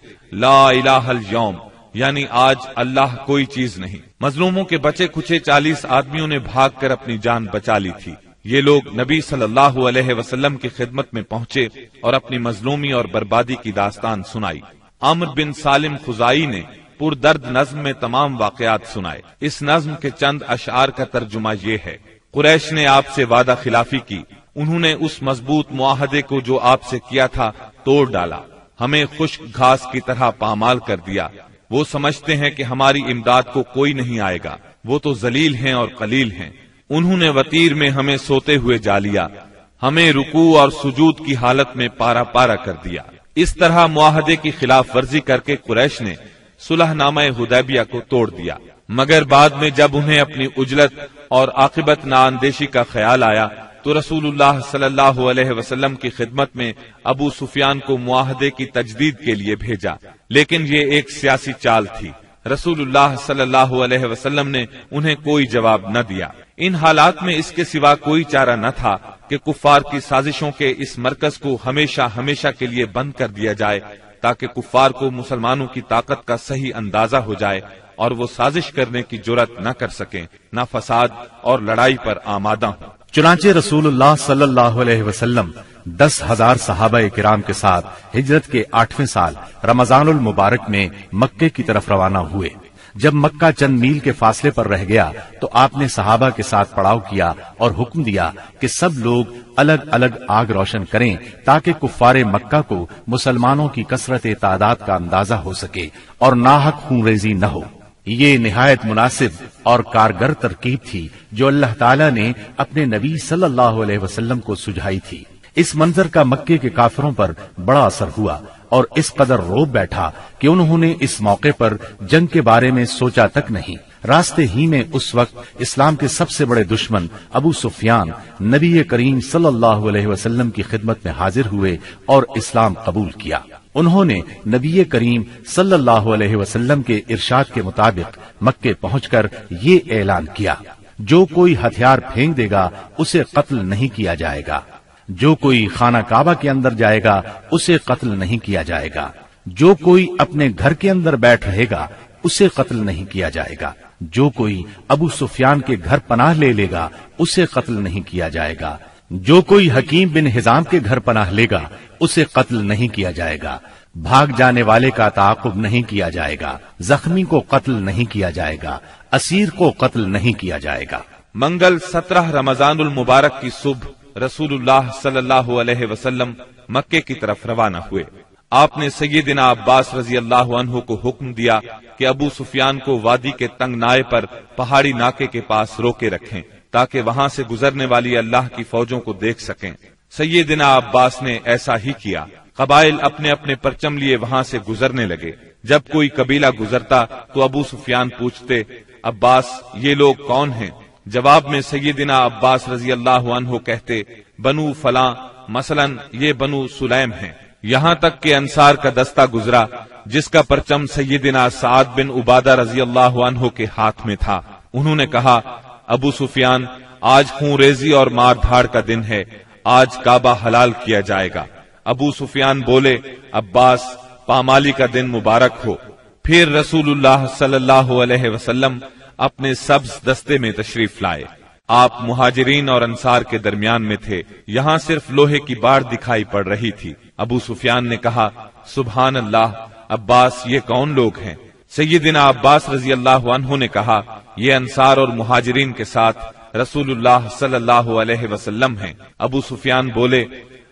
ला इलाहल यौम, यानी आज अल्लाह कोई चीज नहीं। मजलूमों के बचे कुचे चालीस आदमियों ने भागकर अपनी जान बचा ली थी। ये लोग नबी सल्लल्लाहु अलैहि वसल्लम की खिदमत में पहुंचे और अपनी मजलूमी और बर्बादी की दास्तान सुनाई। आमिर बिन सालिम खुजाई ने पुरदर्द नज्म में तमाम वाकयात सुनाए। इस नज्म के चंद अशार का तर्जुमा ये है। कुरैश ने आपसे वादा खिलाफी की, उन्होंने उस मजबूत मुआहदे को जो आपसे किया था तोड़ डाला, हमें खुश्क घास की तरह पामाल कर दिया। वो समझते हैं कि हमारी इमदाद को कोई नहीं आएगा, वो तो जलील हैं और कलील हैं। उन्होंने वतीर में हमें सोते हुए जा लिया, हमें रुकू और सुजूद की हालत में पारा पारा कर दिया। इस तरह मुआहदे की खिलाफ वर्जी करके कुरैश ने सुलहनामा हुदैबिया को तोड़ दिया। मगर बाद में जब उन्हें अपनी उजलत और आकिबत नाअंदेशी का ख्याल आया तो रसूलुल्लाह सल्लल्लाहु अलैहि वसल्लम की खिदमत में अबू सुफियान को मुआहदे की तजदीद के लिए भेजा, लेकिन ये एक सियासी चाल थी। रसूलुल्लाह सल्लल्लाहु अलैहि वसल्लम ने उन्हें कोई जवाब न दिया। इन हालात में इसके सिवा कोई चारा न था कि कुफ्फार की साजिशों के इस मरकज को हमेशा हमेशा के लिए बंद कर दिया जाए, ताकि कुफ्फार को मुसलमानों की ताकत का सही अंदाजा हो जाए और वो साजिश करने की जुरत न कर सकें, न फसाद और लड़ाई पर आमादा हों। चुनांचे रसूलुल्लाह सल्लल्लाहु अलैहि वसल्लम दस हजार सहाबाए किराम के साथ हिजरत के आठवें साल रमजानुल मुबारक में मक्के की तरफ रवाना हुए। जब मक्का चंद मील के फासले पर रह गया तो आपने सहाबा के साथ पड़ाव किया और हुक्म दिया कि सब लोग अलग अलग आग रोशन करें ताकि कुफ्फारे मक्का को मुसलमानों की कसरत तादाद का अंदाजा हो सके और नाहक खूनरेजी न हो। ये निहायत मुनासिब और कारगर तरकीब थी जो अल्लाह ताला ने अपने नबी सल्लल्लाहु अलैहि वसल्लम को सुझाई थी। इस मंजर का मक्के के काफिरों पर बड़ा असर हुआ और इस कदर रोब बैठा कि उन्होंने इस मौके पर जंग के बारे में सोचा तक नहीं। रास्ते ही में उस वक्त इस्लाम के सबसे बड़े दुश्मन अबू सुफियान नबी करीम सल्लल्लाहु अलैहि वसल्लम की खिदमत में हाजिर हुए और इस्लाम कबूल किया। उन्होंने नबी करीम सल्लल्लाहु अलैहि वसल्लम के इरशाद के मुताबिक मक्के पहुंचकर ये ऐलान किया, जो कोई हथियार फेंक देगा उसे कत्ल नहीं किया जाएगा, जो कोई खाना काबा के अंदर जाएगा उसे कत्ल नहीं किया जाएगा, जो कोई अपने घर के अंदर बैठ रहेगा उसे कत्ल नहीं किया जाएगा, जो कोई अबू सुफियान के घर पनाह ले लेगा उसे कत्ल नहीं किया जाएगा, जो कोई हकीम बिन हिजाम के घर पनाह लेगा उसे कत्ल नहीं किया जाएगा, भाग जाने वाले का ताकुब नहीं किया जाएगा, जख्मी को कत्ल नहीं किया जाएगा, असीर को कत्ल नहीं किया जाएगा। मंगल सत्रह रमजानुल मुबारक की सुबह रसूलुल्लाह सल्लल्लाहु अलैहि वसल्लम मक्के की तरफ रवाना हुए। आपने सैयदना अब्बास रज़ियल्लाहु अन्हु को हुक्म दिया कि अबू सुफियान को वादी के तंग नाए पर पहाड़ी नाके के पास रोके रखें ताकि वहां से गुजरने वाली अल्लाह की फौजों को देख सकें। सैयदना अब्बास ने ऐसा ही किया। कबाइल अपने अपने परचम लिए वहां से गुजरने लगे। जब कोई कबीला गुजरता तो अबू सुफियान पूछते, अब्बास ये लोग कौन हैं? जवाब में सय्यदिना अब्बास रजी अल्लाह अन्हो कहते, बनु फला, मसलन ये बनु सुलैम हैं। यहाँ तक के अंसार का दस्ता गुजरा जिसका परचम सय्यदिना साद बिन उबादा रजी अल्लाह अन्हो के हाथ में था। उन्होंने कहा, अबू सुफियान आज खूनरेजी और मार धाड़ का दिन है, आज काबा हलाल किया जाएगा। अबू सुफियान बोले, अब्बास पामाली का दिन मुबारक हो। फिर रसूलुल्लाह सल्लल्लाहु अलैहि वसल्लम अपने सब्ज दस्ते में तशरीफ लाए। आप मुहाजिरीन और अंसार के दरमियान में थे। यहाँ सिर्फ लोहे की बाड़ दिखाई पड़ रही थी। अबू सुफियान ने कहा, सुबहान अल्लाह, अब्बास ये कौन लोग हैं? सय्यदिना अब्बास रजी अल्लाह अन्हु ने कहा, ये अंसार और मुहाजिरीन के साथ रसूलुल्लाह सल्लल्लाहु अलैहि वसल्लम हैं। अबू सुफियान बोले,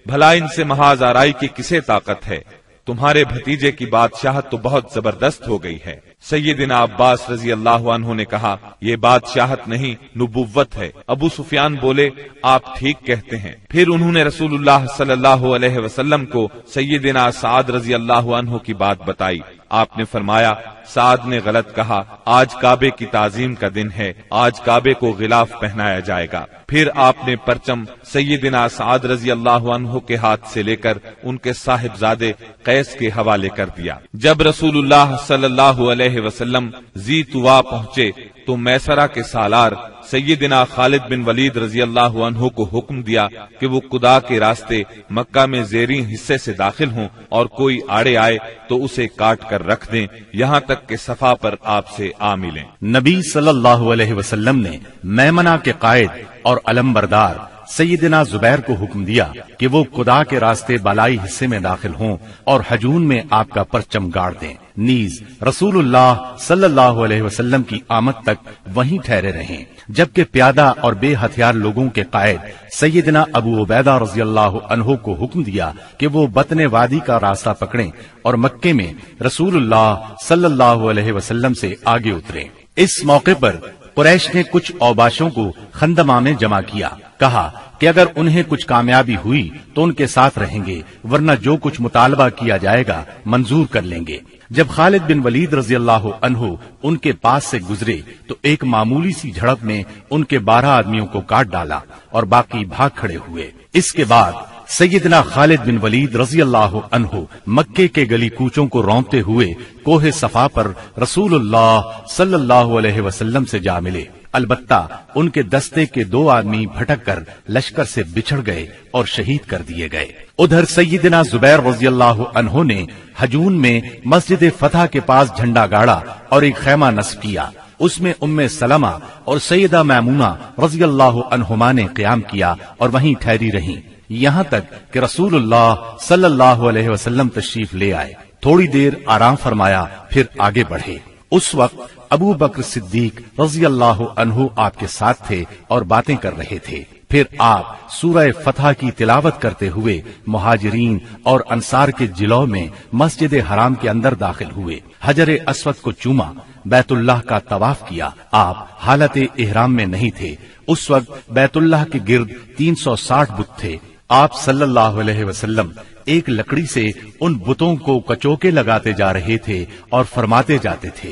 भला इनसे महाज आराई की किसे ताकत है? तुम्हारे भतीजे की बादशाहत तो बहुत जबरदस्त हो गई है। सय्यदिना अब्बास रजी अल्लाह अन्हु ने कहा, ये बादशाहत नहीं नुबुव्वत है। अबू सुफियान बोले, आप ठीक कहते हैं। फिर उन्होंने रसूलुल्लाह सल्लल्लाहु अलैहि वसल्लम को सय्यदिना साद रजी अल्लाह अन्हु की बात बताई। आपने फरमाया, साद ने गलत कहा, आज काबे की ताजीम का दिन है, आज काबे को गिलाफ पहनाया जाएगा। फिर आपने परचम सय्यदिना साद रजी अल्लाह अन्हु के हाथ से लेकर उनके साहिबजादे कैस के हवाले कर दिया। जब रसूलुल्लाह सल्लल्लाहु अलैहि वसल्लम जी तुवा पहुँचे तो मैसरा के सालार सय्यदिना खालिद बिन वलीद रजी अल्लाह अन्हु को हुक्म दिया कि वो खुदा के रास्ते मक्का में जेरी हिस्से से दाखिल हों और कोई आड़े आए तो उसे काट कर रख दें, यहाँ तक के सफा पर आपसे आ मिलें। नबी सल्लल्लाहु अलैहि वसल्लम ने मैमना के कायद और अलमबरदार सय्यदिना जुबैर को हुक्म दिया कि वो खुदा के रास्ते बालाई हिस्से में दाखिल हों और हजून में आपका परचम गाड़ दें, नीज रसूलुल्लाह सल्लल्लाहु अलैहि वसल्लम की आमद तक वहीं ठहरे रहें, जबकि प्यादा और बेहथियार लोगों के कायद सय्यदिना अबू उबैदा रजी अल्लाह अन्हो को हुक्म दिया कि वो बतने वादी का रास्ता पकड़ें और मक्के में रसूलुल्लाह सल्लल्लाहु अलैहि वसल्लम से आगे उतरें। इस मौके पर कुरैश ने कुछ औबाशों को खंदमा में जमा किया, कहा कि अगर उन्हें कुछ कामयाबी हुई तो उनके साथ रहेंगे, वरना जो कुछ मुतालबा किया जाएगा मंजूर कर लेंगे। जब खालिद बिन वलीद रजी अल्लाह अन्हो उनके पास से गुजरे तो एक मामूली सी झड़प में उनके बारह आदमियों को काट डाला और बाकी भाग खड़े हुए। इसके बाद सय्यदना खालिद बिन वलीद रजी अल्लाह अन्हो मक्के के गली कूचों को रौंदते हुए कोहे सफा पर रसूलुल्लाह सल्लल्लाहु अलैहि वसल्लम से जा मिले। अलबत्ता उनके दस्ते के दो आदमी भटक कर लश्कर से बिछड़ गए और शहीद कर दिए गए। उधर सय्यदिना जुबैर रज़ियल्लाहु अन्हो ने हजून में मस्जिद फतह के पास झंडा गाड़ा और एक खैमा नस्ब किया। उसमें उम्मे सलमा और सैयदा मैमूना रज़ियल्लाहु अन्हुमा ने क़याम किया और वहीं ठहरी रहीं, यहाँ तक कि रसूलुल्लाह सल्लल्लाहु अलैहि वसल्लम तशरीफ ले आए। थोड़ी देर आराम फरमाया, फिर आगे बढ़े। उस वक्त अबू बकर सिद्दीक रजी अल्लाह अन्हु आपके साथ थे और बातें कर रहे थे। फिर आप सूरह फतह की तिलावत करते हुए मुहाजिरीन और अंसार के जिलों में मस्जिद हराम के अंदर दाखिल हुए, हजरे अस्वद को चूमा, बैतुल्लाह का तवाफ किया। आप हालत एहराम में नहीं थे। उस वक्त बैतुल्लाह के गिर्द तीन सौ साठ बुत थे। आप सल्लल्लाहु अलैहि वसल्लम एक लकड़ी से उन बुतों को कचोके लगाते जा रहे थे और फरमाते जाते थे,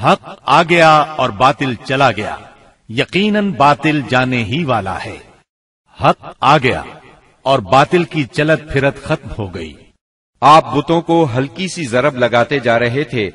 हक आ गया और बातिल चला गया, यकीनन बातिल जाने ही वाला है। हक आ गया और बातिल की चलत फिरत खत्म हो गई। आप बुतों को हल्की सी जरब लगाते जा रहे थे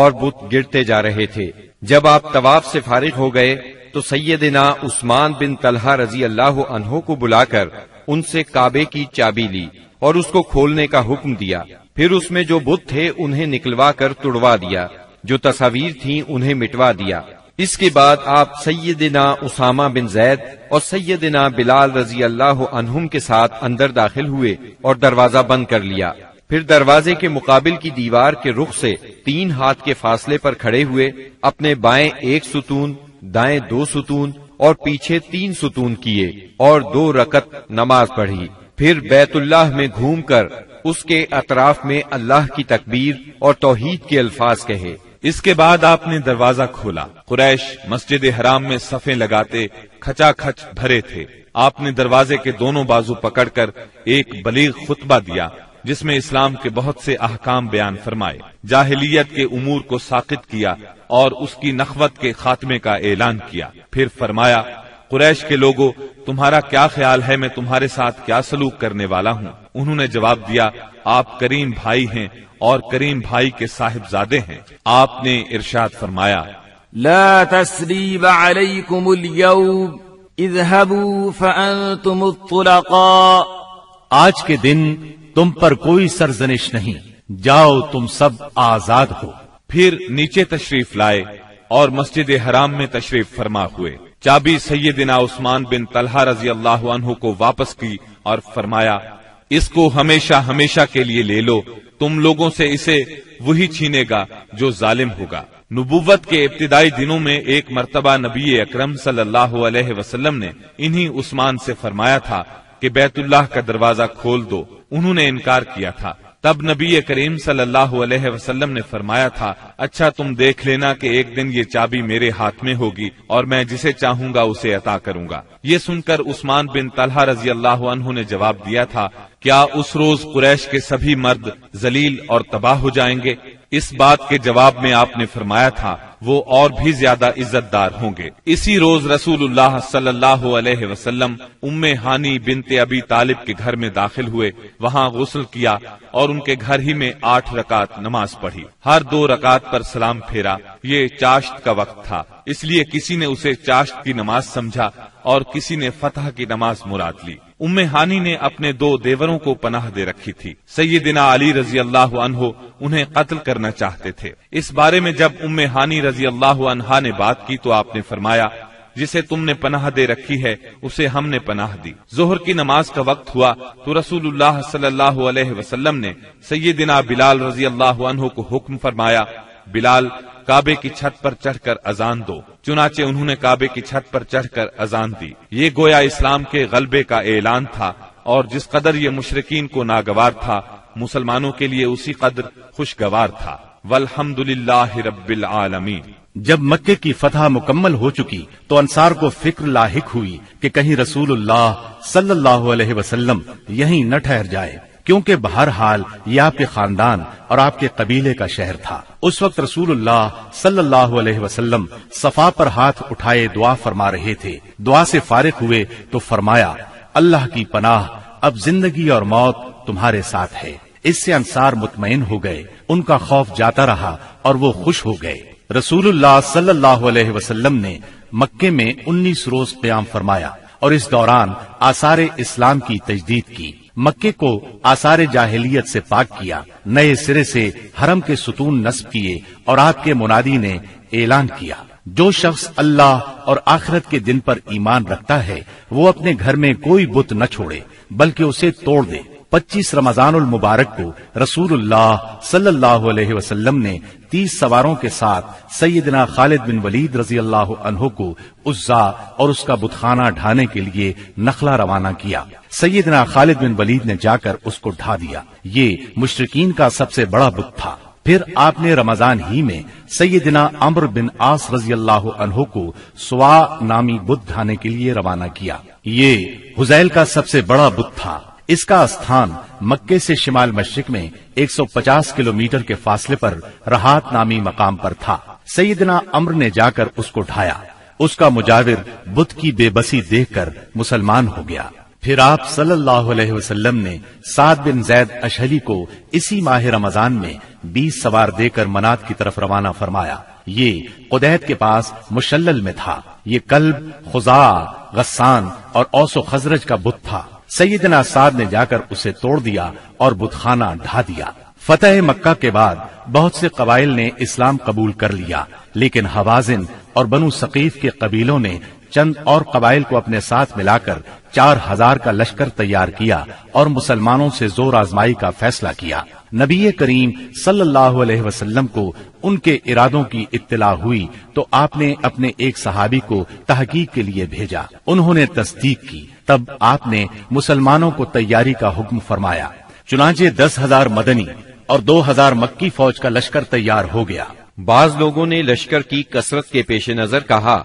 और बुत गिरते जा रहे थे। जब आप तवाफ से फारिग हो गए तो सय्यदिना उस्मान बिन तलहा रजी अल्लाह अन्हो को बुलाकर उनसे काबे की चाबी ली और उसको खोलने का हुक्म दिया। फिर उसमें जो बुत थे उन्हें निकलवा कर तुड़वा दिया, जो तस्वीर थीं उन्हें मिटवा दिया। इसके बाद आप सय्यदिना उसामा बिन जैद और सय्यदिना बिलाल रजी अल्लाह अन्हुम के साथ अंदर दाखिल हुए और दरवाजा बंद कर लिया। फिर दरवाजे के मुकाबिल की दीवार के रुख से तीन हाथ के फासले पर खड़े हुए अपने बाएं एक सुतून, दाएं दो सुतून और पीछे तीन सुतून किए और दो रकत नमाज पढ़ी। फिर बैतुल्लाह में घूमकर उसके अतराफ में अल्लाह की तकबीर और तौहीद के अल्फाज कहे। इसके बाद आपने दरवाजा खोला। कुरैश मस्जिद हराम में सफ़े लगाते खचाखच भरे थे। आपने दरवाजे के दोनों बाजू पकड़कर एक बलीग खुतबा दिया जिसमें इस्लाम के बहुत से अहकाम बयान फरमाए, जाहिलियत के उमूर को साकित किया और उसकी नखवत के खात्मे का ऐलान किया। फिर फरमाया, कुरैश के लोगों, तुम्हारा क्या ख्याल है, मैं तुम्हारे साथ क्या सलूक करने वाला हूँ? उन्होंने जवाब दिया, आप करीम भाई हैं और करीम भाई के साहिबजादे हैं। आपने इरशाद फरमाया, ला तस्रीब अलैकुमुल यौम इज़हबू फ़अन्तुमुत तुलक़ा, आज के दिन तुम पर कोई सरजनिश नहीं, जाओ तुम सब आजाद हो। फिर नीचे तशरीफ लाए और मस्जिद हराम में तशरीफ फरमा हुए। चाबी सैयदना उस्मान बिन तलहा रजी अल्लाह अन्हु को वापस की और फरमाया, इसको हमेशा हमेशा के लिए ले लो, तुम लोगों से इसे वही छीनेगा जो जालिम होगा। नबुव्वत के इब्तिदाई दिनों में एक मरतबा नबी अकरम सल्लल्लाहु अलैहि वसल्लम ने इन्हीं उस्मान से फरमाया था कि बैतुल्लाह का दरवाजा खोल दो, उन्होंने इनकार किया था। तब नबी करीम सल्लल्लाहु अलैहि वसल्लम ने फरमाया था, अच्छा तुम देख लेना कि एक दिन ये चाबी मेरे हाथ में होगी और मैं जिसे चाहूंगा उसे अता करूंगा। ये सुनकर उस्मान बिन तलहा रजी अल्लाह अन्हु ने जवाब दिया था, क्या उस रोज कुरैश के सभी मर्द जलील और तबाह हो जाएंगे? इस बात के जवाब में आपने फरमाया था, वो और भी ज्यादा इज्जतदार होंगे। इसी रोज रसूलुल्लाह सल्लल्लाहु अलैहि वसल्लम उम्मे हानी बिनते अबी तालिब के घर में दाखिल हुए, वहाँ गुस्ल किया और उनके घर ही में आठ रकात नमाज पढ़ी। हर दो रकात पर सलाम फेरा। ये चाश्त का वक्त था, इसलिए किसी ने उसे चाश्त की नमाज समझा और किसी ने फतह की नमाज मुराद ली। उम्मे हानी ने अपने दो देवरों को पनाह दे रखी थी। सैयदना अली रजी अल्लाह अन्हो उन्हें कत्ल करना चाहते थे। इस बारे में जब उम्मे हानी रजी अल्लाह अन्हा ने बात की तो आपने फरमाया, जिसे तुमने पनाह दे रखी है उसे हमने पनाह दी। जोहर की नमाज का वक्त हुआ तो रसूलुल्लाह सल्लल्लाहु अलैहि वसल्लम ने सैयदना बिलाल रजी अल्लाह अन्हो को हुक्म फरमाया, बिलाल काबे की छत पर चढ़कर अजान दो। चुनाचे उन्होंने काबे की छत पर चढ़कर अजान दी। ये गोया इस्लाम के गलबे का ऐलान था और जिस कदर ये मुशरिकीन को नागवार था, मुसलमानों के लिए उसी कदर खुशगवार था। वल्हम्दुलिल्लाहि रब्बिल आलमीन। जब मक्के की फतह मुकम्मल हो चुकी तो अंसार को फिक्र लाहिक हुई कि कहीं रसूलुल्लाह सल्लल्लाहु अलैहि वसल्लम यहीं न ठहर जाए, क्योंकि बहरहाल ये आपके खानदान और आपके कबीले का शहर था। उस वक्त रसूलुल्लाह सल्लल्लाहु अलैहि वसल्लम सफा पर हाथ उठाए दुआ फरमा रहे थे। दुआ से फारिग हुए तो फरमाया, अल्लाह की पनाह, अब जिंदगी और मौत तुम्हारे साथ है। इससे अंसार मुतमईन हो गए, उनका खौफ जाता रहा और वो खुश हो गए। रसूलुल्लाह सल्लल्लाहु अलैहि वसल्लम ने मक्के में उन्नीस रोज क़याम फरमाया और इस दौरान आसार इस्लाम की तजदीद की। मक्के को आसार जाहिलियत से पाक किया, नए सिरे से हरम के सुतून नस्ब किए और आपके मुनादी ने ऐलान किया, जो शख्स अल्लाह और आखिरत के दिन पर ईमान रखता है वो अपने घर में कोई बुत न छोड़े बल्कि उसे तोड़ दे। पच्चीस रमजानुल मुबारक को रसूलुल्लाह सल्लल्लाहु अलैहि वसल्लम ने तीस सवारों के साथ सैयदना खालिद बिन वलीद रजी अल्लाह अन्हो को उज़्ज़ा और उसका बुतखाना ढाने के लिए नखला रवाना किया। सैयदना खालिद बिन वलीद ने जाकर उसको ढा दिया। ये मुशरिकीन का सबसे बड़ा बुत था। फिर आपने रमजान ही में सैयदना अम्र बिन आस रजी अल्लाह अन्हो को सुवा नामी बुत ढाने के लिए रवाना किया। ये हुज़ैल का सबसे बड़ा बुत था। इसका स्थान मक्के से शिमाल मशरिक में एक सौ पचास किलोमीटर के फासले पर रहात नामी मकाम पर था। सैयदना अम्र ने जाकर उसको ढाया। उसका मुजाविर बुत की बेबसी देखकर मुसलमान हो गया। फिर आप सल्लल्लाहु अलैहि वसल्लम ने साद बिन जैद अशहली को इसी माह रमजान में बीस सवार देकर मनात की तरफ रवाना फरमाया। ये कुदैत के पास मुशल्लल में था। ये कल्ब, खुजा, गस्सान और औस व खजरज का बुत था। सैयदना साद ने जाकर उसे तोड़ दिया और बुतखाना ढा दिया। फतेह मक्का के बाद बहुत से कबाइल ने इस्लाम कबूल कर लिया, लेकिन हवाजिन और बनु सकीफ के कबीलों ने चंद और कबाइल को अपने साथ मिलाकर चार हजार का लश्कर तैयार किया और मुसलमानों से जोर आजमाई का फैसला किया। नबी करीम सल्लल्लाहु अलैहि वसल्लम को उनके इरादों की इत्तला हुई तो आपने अपने एक सहाबी को तहकीक के लिए भेजा। उन्होंने तस्दीक की। तब आपने मुसलमानों को तैयारी का हुक्म फरमाया। चुनांचे दस हजार मदनी और दो हजार मक्की फौज का लश्कर तैयार हो गया। बाज लोगों ने लश्कर की कसरत के पेश नजर कहा,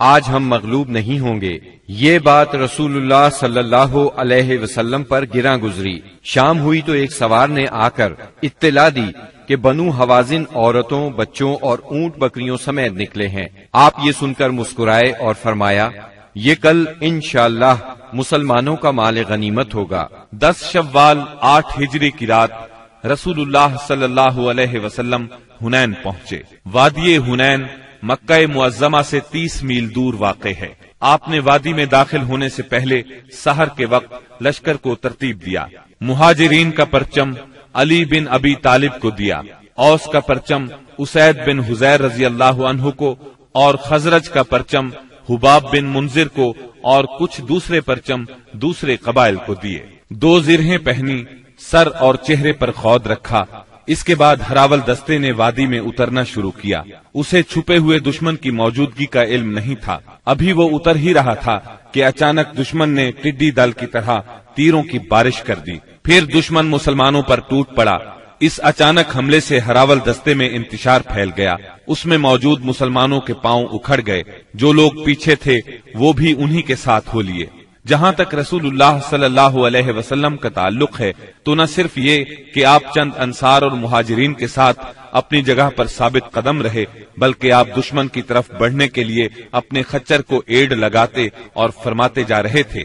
आज हम मगलूब नहीं होंगे। ये बात रसूलुल्लाह सल्लल्लाहु अलैहि वसल्लम पर गिरा गुजरी। शाम हुई तो एक सवार ने आकर इत्तला दी कि बनु हवाजिन औरतों, बच्चों और ऊंट बकरियों समेत निकले हैं। आप ये सुनकर मुस्कुराए और फरमाया, ये कल इंशाअल्लाह मुसलमानों का माल गनीमत होगा। दस शव्वाल आठ हिजरी की रात रसूलुल्लाह सल्लल्लाहु अलैहि वसल्लम हुनैन पहुँचे। वादिये हुनैन मक्का मुअज़्ज़मा से तीस मील दूर वाक़े है। आपने वादी में दाखिल होने से पहले सहर के वक्त लश्कर को तरतीब दिया। मुहाजिरीन का परचम अली बिन अबी तालिब को दिया, औस का परचम उसैद बिन हुजैर रजी अल्लाह अन्हु को और खजरज का परचम हुबाब बिन मुंजिर को और कुछ दूसरे परचम दूसरे कबाइल को दिए। दो जिरहें पहनी, सर और चेहरे पर खौद रखा। इसके बाद हरावल दस्ते ने वादी में उतरना शुरू किया। उसे छुपे हुए दुश्मन की मौजूदगी का इल्म नहीं था। अभी वो उतर ही रहा था कि अचानक दुश्मन ने टिड्डी दल की तरह तीरों की बारिश कर दी। फिर दुश्मन मुसलमानों पर टूट पड़ा। इस अचानक हमले से हरावल दस्ते में इंतशार फैल गया। उसमें मौजूद मुसलमानों के पांव उखड़ गए। जो लोग पीछे थे वो भी उन्हीं के साथ हो लिए। जहाँ तक रसूलुल्लाह सल्लल्लाहु अलैहि वसल्लम का ताल्लुक है तो न सिर्फ ये कि आप चंद अंसार और मुहाजिरीन के साथ अपनी जगह पर साबित कदम रहे, बल्कि आप दुश्मन की तरफ बढ़ने के लिए अपने खच्चर को एड़ लगाते और फरमाते जा रहे थे,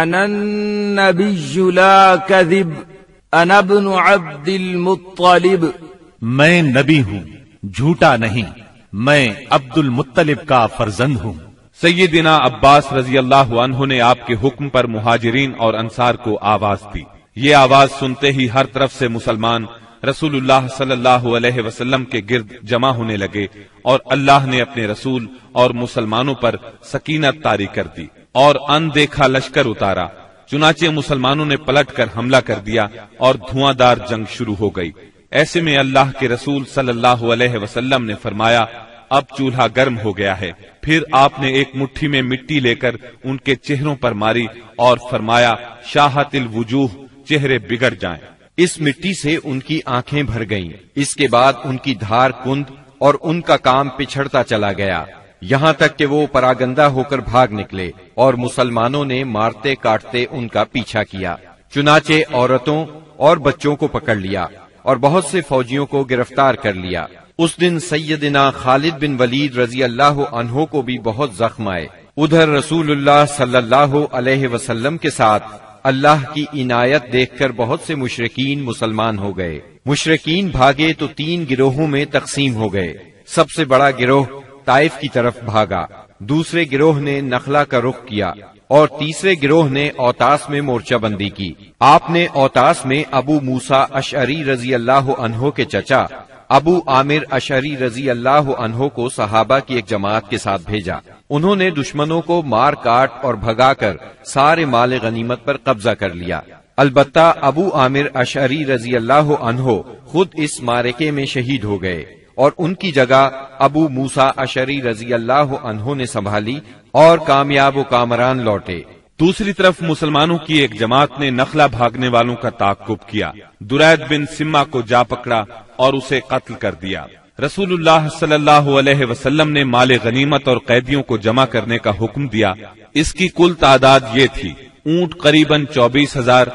अनन्नबिय्यु ला कज़िब, अना इब्नु अब्दिल मुत्तलिब। मैं नबी हूँ, झूठा नहीं। मैं अब्दुल मुत्तलिब का फर्जंद हूँ। सैयदिना अब्बास रजी अल्लाह अन्हु ने आपके हुक्म पर मुहाजिरीन और अंसार को आवाज दी। ये आवाज सुनते ही हर तरफ से मुसलमान रसूलुल्लाह सल्लल्लाहु अलैहि वसल्लम के गिर्द जमा होने लगे और अल्लाह ने अपने रसूल और मुसलमानों पर सकीनत तारी कर दी और अनदेखा लश्कर उतारा। चुनाचे मुसलमानों ने पलट कर हमला कर दिया और धुआंधार जंग शुरू हो गई। ऐसे में अल्लाह के रसूल सल्लल्लाहु अलैहि वसल्लम ने फरमाया, अब चूल्हा गर्म हो गया है। फिर आपने एक मुट्ठी में मिट्टी लेकर उनके चेहरों पर मारी और फरमाया, शाहतिल वजूह, चेहरे बिगड़ जाएं। इस मिट्टी से उनकी आंखें भर गईं। इसके बाद उनकी धार कुंद और उनका काम पिछड़ता चला गया, यहाँ तक कि वो परागंदा होकर भाग निकले और मुसलमानों ने मारते काटते उनका पीछा किया। चुनाचे औरतों और बच्चों को पकड़ लिया और बहुत से फौजियों को गिरफ्तार कर लिया। उस दिन सैयदना खालिद बिन वलीद रजी अल्लाह अन्हो को भी बहुत जख्म आए। उधर रसूलुल्लाह सल्लल्लाहु अलैहि वसल्लम के साथ अल्लाह की इनायत देखकर बहुत से मुशरिकीन मुसलमान हो गए। मुशरिकीन भागे तो तीन गिरोहों में तकसीम हो गए। सबसे बड़ा गिरोह ताइफ की तरफ भागा, दूसरे गिरोह ने नखला का रुख किया और तीसरे गिरोह ने औतास में मोर्चाबंदी की। आपने औतास में अबू मूसा अशअरी रजी अल्लाह अन्हो के चचा अबू आमिर अशरी रजी अल्लाह अन्हो को सहाबा की एक जमात के साथ भेजा। उन्होंने दुश्मनों को मार काट और भगाकर सारे माल गनीमत पर कब्जा कर लिया। अलबत्ता अबू आमिर अशरी रजी अल्लाह अन्हो खुद इस मारके में शहीद हो गए और उनकी जगह अबू मूसा अशरी रजी अल्लाह अन्हो ने संभाली और कामयाब व कामरान लौटे। दूसरी तरफ मुसलमानों की एक जमात ने नखला भागने वालों का ताक़ुब किया। दुरैद बिन सिम्मा को जा पकड़ा और उसे कत्ल कर दिया। रसूलुल्लाह सल्लल्लाहु अलैहि वसल्लम ने माले गनीमत और कैदियों को जमा करने का हुक्म दिया। इसकी कुल तादाद ये थी, ऊंट करीबन चौबीस हजार,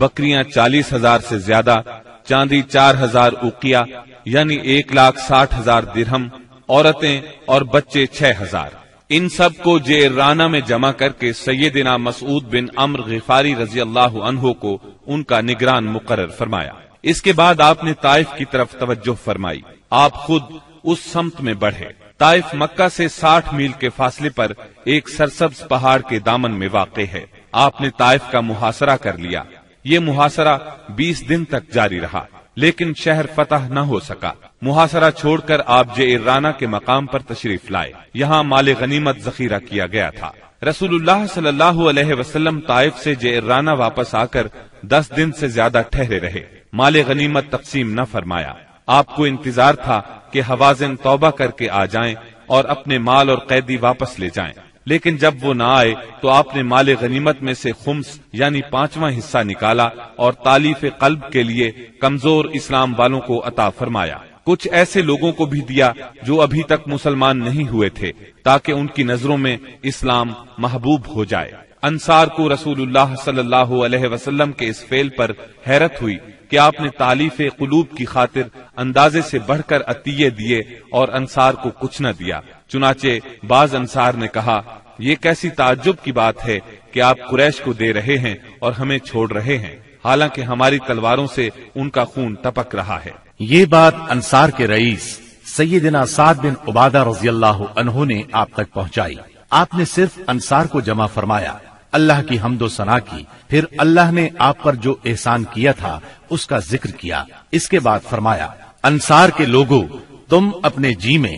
बकरियां चालीस हजार से ज्यादा, चांदी चार हजार उकिया यानी एक लाख साठ हजार दिरहम, औरतें और बच्चे छह हजार। इन सब को जेराना में जमा करके सैयदना मसूद बिन अम्र गिफारी रजी अल्लाह अन्हो को उनका निगरान मुकर्रर फरमाया। इसके बाद आपने ताइफ की तरफ तवज्जो फरमाई। आप खुद उस समत में बढ़े। ताइफ मक्का से साठ मील के फासले पर एक सरसब्ज पहाड़ के दामन में वाक़े है। आपने ताइफ का मुहासरा कर लिया। ये मुहासरा बीस दिन तक जारी रहा, लेकिन शहर फतह न हो सका। मुहासरा छोड़कर आप जेइराना के मकाम पर तशरीफ लाए। यहाँ माले गनीमत जखीरा किया गया था। रसूलुल्लाह सल्लल्लाहु अलैहि वसल्लम ताइफ से जेइराना वापस आकर दस दिन से ज्यादा ठहरे रहे। माले गनीमत तकसीम न फरमाया। आपको इंतजार था कि हवाज़िन तौबा करके आ जाएं और अपने माल और कैदी वापस ले जाएं, लेकिन जब वो न आए तो आपने माले गनीमत में से खुम्स यानी पांचवा हिस्सा निकाला और तालीफ कल्ब के लिए कमजोर इस्लाम वालों को अता फरमाया। कुछ ऐसे लोगों को भी दिया जो अभी तक मुसलमान नहीं हुए थे, ताकि उनकी नजरों में इस्लाम महबूब हो जाए। अंसार को रसूलुल्लाह सल्लल्लाहु अलैहि वसल्लम के इस फेल पर हैरत हुई कि आपने तालीफे कुलूब की खातिर अंदाजे से बढ़कर अतिये दिए और अंसार को कुछ न दिया। चुनाचे बाज अंसार ने कहा, ये कैसी ताज्जुब की बात है कि आप कुरैश को दे रहे हैं और हमें छोड़ रहे हैं, हालांकि हमारी तलवारों से उनका खून टपक रहा है। ये बात अंसार के रईस सैयदना साद बिन उबादा रज़ियल्लाहु अन्हु ने आप तक पहुंचाई। आपने सिर्फ अंसार को जमा फरमाया, अल्लाह की हम्दो सना की, फिर अल्लाह ने आप पर जो एहसान किया था उसका जिक्र किया। इसके बाद फरमाया, अंसार के लोगों, तुम अपने जी में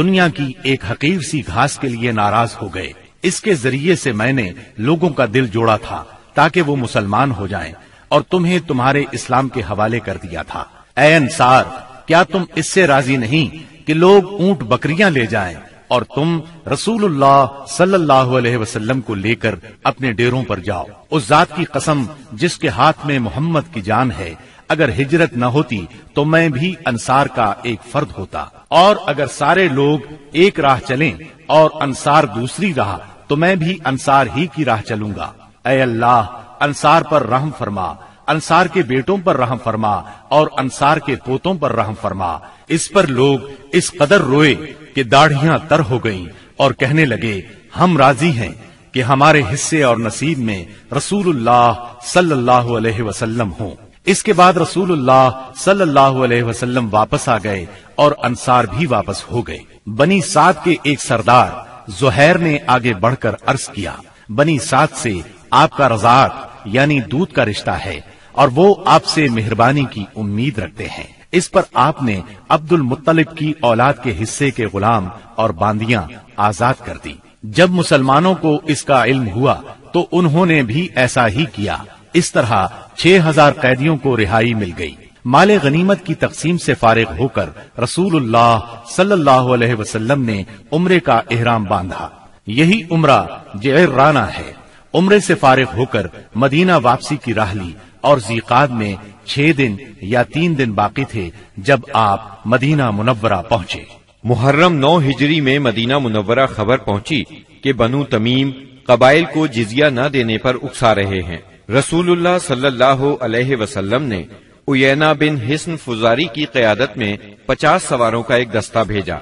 दुनिया की एक हकीर सी घास के लिए नाराज हो गए। इसके जरिए से मैंने लोगों का दिल जोड़ा था ताकि वो मुसलमान हो जाएं और तुम्हें तुम्हारे इस्लाम के हवाले कर दिया था। ऐ अंसार, क्या तुम इससे राजी नहीं कि लोग ऊंट बकरियां ले जाएं और तुम रसूलुल्लाह सल्लल्लाहु अलैहि वसल्लम को लेकर अपने डेरों पर जाओ? उस जात की कसम जिसके हाथ में मोहम्मद की जान है, अगर हिजरत न होती तो मैं भी अंसार का एक फर्द होता, और अगर सारे लोग एक राह चलें और अंसार दूसरी राह, तो मैं भी अंसार ही की राह चलूंगा। ऐ अल्लाह, अंसार पर रहम फरमा, अंसार के बेटों पर रहम फरमा और अंसार के पोतों पर रहम फरमा। इस पर लोग इस कदर रोए कि दाढ़ियां तर हो गईं और कहने लगे, हम राजी हैं कि हमारे हिस्से और नसीब में रसूलुल्लाह सल्लल्लाहु अलैहि वसल्लम हों। इसके बाद रसूलुल्लाह सल्लल्लाहु अलैहि वसल्लम वापस आ गए और अंसार भी वापस हो गए। बनी साद के एक सरदार जुहैर ने आगे बढ़कर अर्ज किया, बनी साद से आपका रजात यानी दूध का रिश्ता है और वो आपसे मेहरबानी की उम्मीद रखते हैं। इस पर आपने अब्दुल मुत्तलिब की औलाद के हिस्से के गुलाम और बांदियां आजाद कर दी। जब मुसलमानों को इसका इल्म हुआ तो उन्होंने भी ऐसा ही किया। इस तरह छह हज़ार कैदियों को रिहाई मिल गई। माले गनीमत की तकसीम से फारिग होकर रसूलुल्लाह सल्लल्लाहु अलैहि वसल्लम ने उम्रे का एहराम बांधा। यही उम्रा जिराना है। उम्रे से फारिग होकर मदीना वापसी की राह ली और जीकाद में छह दिन या तीन दिन बाकी थे जब आप मदीना मुनव्वरा पहुँचे। मुहर्रम नौ हिजरी में मदीना मुनव्वरा खबर पहुँची कि बनु तमीम कबाइल को जिजिया न देने पर उकसा रहे हैं। रसूलुल्लाह सल्लल्लाहु अलैहि वसल्लम ने उयैना बिन हिस्न फुजारी की क़यादत में पचास सवारों का एक दस्ता भेजा।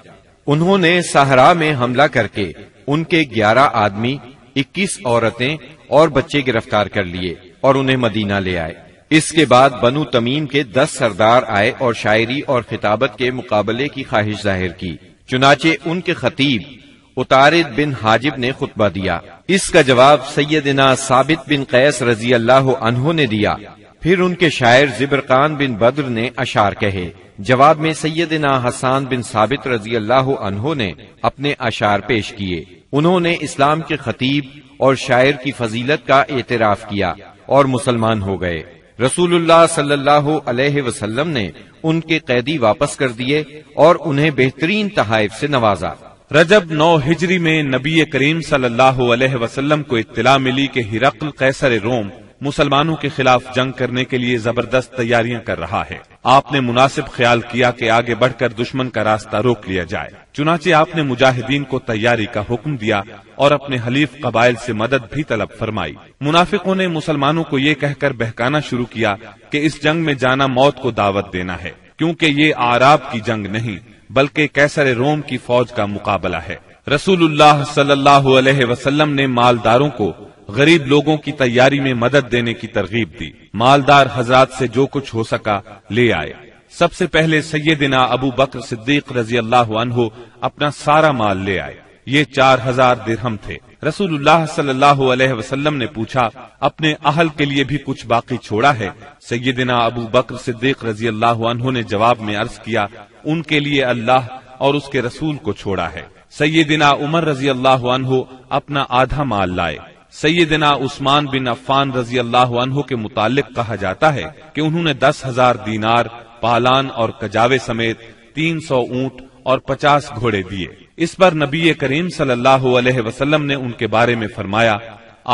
उन्होंने सहरा में हमला करके उनके ग्यारह आदमी, इक्कीस औरतें और बच्चे गिरफ्तार कर लिए और उन्हें मदीना ले आए। इसके बाद बनु तमीम के दस सरदार आए और शायरी और खिताबत के मुकाबले की ख्वाहिश जाहिर की। चुनाचे उनके खतीब उतारिद बिन हाजिब ने खुतबा दिया। इसका जवाब सैयदना साबित बिन कैस रजी अल्लाह अन्हो ने दिया। फिर उनके शायर जिबरकान बिन बद्र ने अशार कहे। जवाब में सैयदना हसान बिन साबित रजी अल्लाह अन्हो ने अपने अशार पेश किए। उन्होंने इस्लाम के खतीब और शायर की फजीलत का एतराफ किया और मुसलमान हो गए। रसूलुल्लाह सल्लल्लाहु अलैहि वसल्लम ने उनके कैदी वापस कर दिए और उन्हें बेहतरीन तहाइफ से नवाजा। रजब नौ हिजरी में नबी करीम सल्लल्लाहु अलैहि वसल्लम को इत्तला मिली कि हिरक्ल कैसर रोम मुसलमानों के खिलाफ जंग करने के लिए जबरदस्त तैयारियां कर रहा है। आपने मुनासिब ख्याल किया कि आगे बढ़कर दुश्मन का रास्ता रोक लिया जाए। चुनाचे आपने मुजाहिदीन को तैयारी का हुक्म दिया और अपने हलीफ कबाइल से मदद भी तलब फरमाई। मुनाफिकों ने मुसलमानों को ये कहकर बहकाना शुरू किया कि इस जंग में जाना मौत को दावत देना है, क्योंकि ये आराब की जंग नहीं बल्कि कैसर रोम की फौज का मुकाबला है। रसूलुल्लाह सल्लल्लाहु अलैहि वसल्लम ने मालदारों को गरीब लोगों की तैयारी में मदद देने की तरगीब दी। मालदार हजरात से जो कुछ हो सका ले आए। सबसे पहले सैयदना अबू बकर सिद्दीक रजी अल्लाह अन्हो अपना सारा माल ले आए। ये चार हजार दिरहम थे। रसूलुल्लाह सल्लल्लाहु अलैहि वसल्लम ने पूछा, अपने अहल के लिए भी कुछ बाकी छोड़ा है? सैयदना अबू बकर सिद्दीक रजी अल्लाह अन्हो ने जवाब में अर्ज किया, उनके लिए अल्लाह और उसके रसूल को छोड़ा है। सैयदना उमर रजी अल्लाह अन्हो अपना आधा माल लाए। सैयदना उस्मान बिन अफ़ान रजी अल्लाह अन्हो के मुतालिक कहा जाता है कि उन्होंने दस हजार दीनार, पालान और कजावे समेत तीन सौ ऊँट और पचास घोड़े दिए। इस पर नबी करीम सल्लल्लाहु अलैहि वसल्लम ने उनके बारे में फरमाया,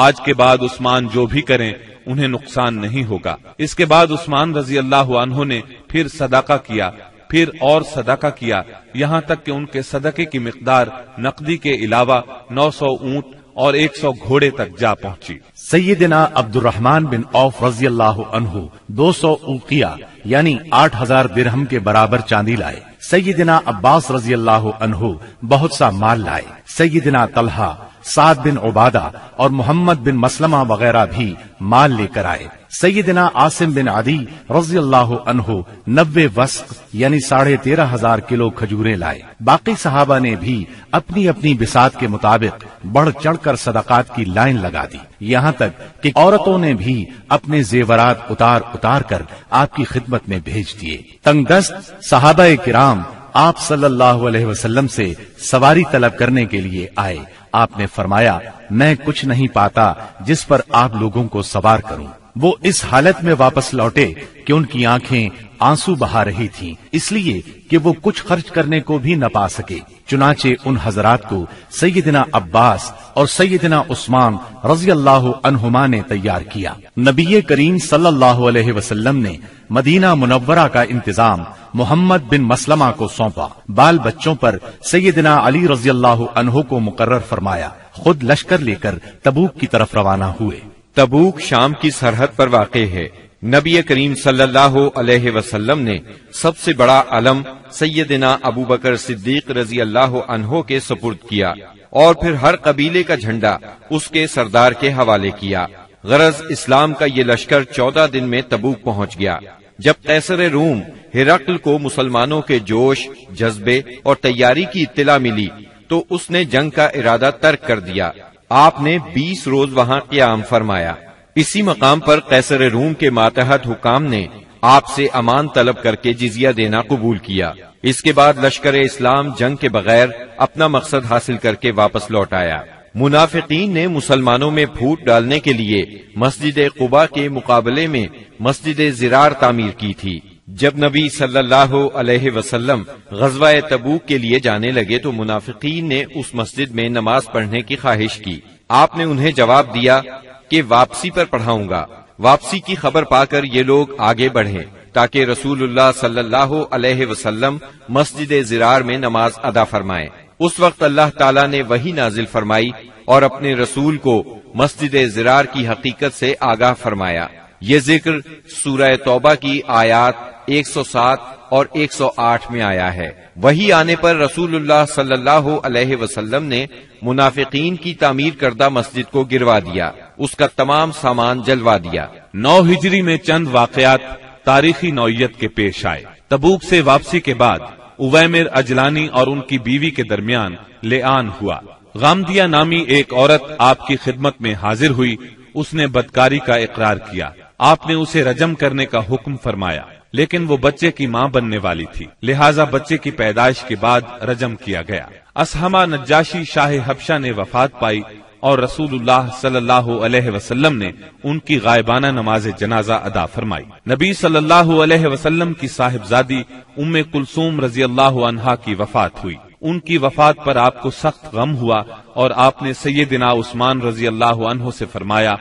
आज के बाद उस्मान जो भी करें उन्हें नुकसान नहीं होगा। इसके बाद उस्मान रजी अल्लाह अन्हो ने फिर सदाका किया फिर और सदका किया, यहाँ तक कि उनके सदके की मिकदार नकदी के अलावा नौ सौ ऊंट और एक सौ घोड़े तक जा पहुँची। सैयदना अब्दुर्रहमान बिन औफ रजी अल्लाह अन्हु दो सौ ऊकिया यानी आठ हजार दिरहम के बराबर चांदी लाए। सैयदना अब्बास रजी अल्लाह अन्हु बहुत सा माल लाए। सैयदना तलहा, साद बिन उबादा और मोहम्मद बिन मसलमा वगैरह भी माल लेकर आए। सैयदना आसिम बिन आदी रजी अल्लाह अन्हु नब्बे वस्क यानी साढ़े तेरह हजार किलो खजूरें लाए। बाकी सहाबा ने भी अपनी अपनी बिसात के मुताबिक बढ़ चढ़कर सदकात की लाइन लगा दी, यहाँ तक कि औरतों ने भी अपने जेवरात उतार उतार कर आपकी खिदमत में भेज दिए। तंगदस्त सहाबाए किराम आप सल्लल्लाहु अलैहि वसल्लम से सवारी तलब करने के लिए आए। आपने फरमाया, मैं कुछ नहीं पाता जिस पर आप लोगों को सवार करूं। वो इस हालत में वापस लौटे कि उनकी आंखें आंसू बहा रही थीं, इसलिए कि वो कुछ खर्च करने को भी न पा सके। चुनाचे उन हजरात को सैयदना अब्बास और सैयदना उस्मान रजी अल्लाह अन्हुमा ने तैयार किया। नबी करीम सल्लल्लाहु अलैहि वसल्लम ने मदीना मुनव्वरा का इंतजाम मोहम्मद बिन मसलमा को सौंपा। बाल बच्चों पर सैयदना अली रजी अल्लाह अन्हु को मुकर्रर फरमाया। खुद लश्कर लेकर तबूक की तरफ रवाना हुए। तबूक शाम की सरहद पर वाक़े है। नबी करीम सल्लल्लाहु अलैहि वसल्लम ने सबसे बड़ा अलम सैयदना अबू बकर सिद्दीक रजी अल्लाह अन्हो के सुपुर्द किया और फिर हर कबीले का झंडा उसके सरदार के हवाले किया। गरज इस्लाम का ये लश्कर चौदह दिन में तबूक पहुँच गया। जब कैसर रूम हिरक्ल को मुसलमानों के जोश, जज्बे और तैयारी की इत्तला मिली तो उसने जंग का इरादा तर्क कर दिया। आपने बीस रोज वहाँ क़याम फरमाया। इसी मकाम पर कैसर रूम के मातहत हुकाम ने आपसे अमान तलब करके जिजिया देना कबूल किया। इसके बाद लश्कर इस्लाम जंग के बगैर अपना मकसद हासिल करके वापस लौट आया। मुनाफिकीन ने मुसलमानों में फूट डालने के लिए मस्जिद कुबा के मुकाबले में मस्जिद जिरार तामीर की थी। जब नबी सल्लल्लाहु अलैहि वसल्लम ग़ज़वाए तबूक के लिए जाने लगे तो मुनाफिकीन ने उस मस्जिद में नमाज पढ़ने की ख्वाहिश की। आपने उन्हें जवाब दिया कि वापसी पर पढ़ाऊंगा। वापसी की खबर पाकर ये लोग आगे बढ़े ताकि रसूलुल्लाह सल्लल्लाहु अलैहि वसल्लम मस्जिद जिरार में नमाज अदा फरमाए। उस वक्त अल्लाह ताला ने वही नाजिल फरमाई और अपने रसूल को मस्जिद जिरार की हकीकत से आगाह फरमाया। ये जिक्र सूरह तौबा की आयात एक सौ सात और एक सौ आठ में आया है। वही आने पर रसूलुल्लाह सल्लल्लाहु अलैहि वसल्लम ने मुनाफिकीन की तामीर करदा मस्जिद को गिरवा दिया, उसका तमाम सामान जलवा दिया। नौ हिजरी में चंद वाकयात तारीखी नौयत के पेश आए। तबूक से वापसी के बाद उवैमिर अजलानी और उनकी बीवी के दरमियान लेआन हुआ। गामदिया नामी एक औरत आपकी खिदमत में हाजिर हुई। उसने बदकारी का इकरार किया। आपने उसे रजम करने का हुक्म फरमाया, लेकिन वो बच्चे की मां बनने वाली थी, लिहाजा बच्चे की पैदाइश के बाद रजम किया गया। असहमा नज्जाशी शाह हबशा ने वफात पाई और रसूलुल्लाह सल्लल्लाहु अलैहि वसल्लम ने उनकी गायबाना नमाज जनाजा अदा फरमाई। नबी सल्लल्लाहु अलैहि वसल्लम की साहिबजादी उम्मे कुलसूम रजी अल्लाह अन्हा की वफात हुई। उनकी वफात पर आपको सख्त गम हुआ और आपने सैयदना उस्मान रजी अल्लाह अन्हो से फरमाया,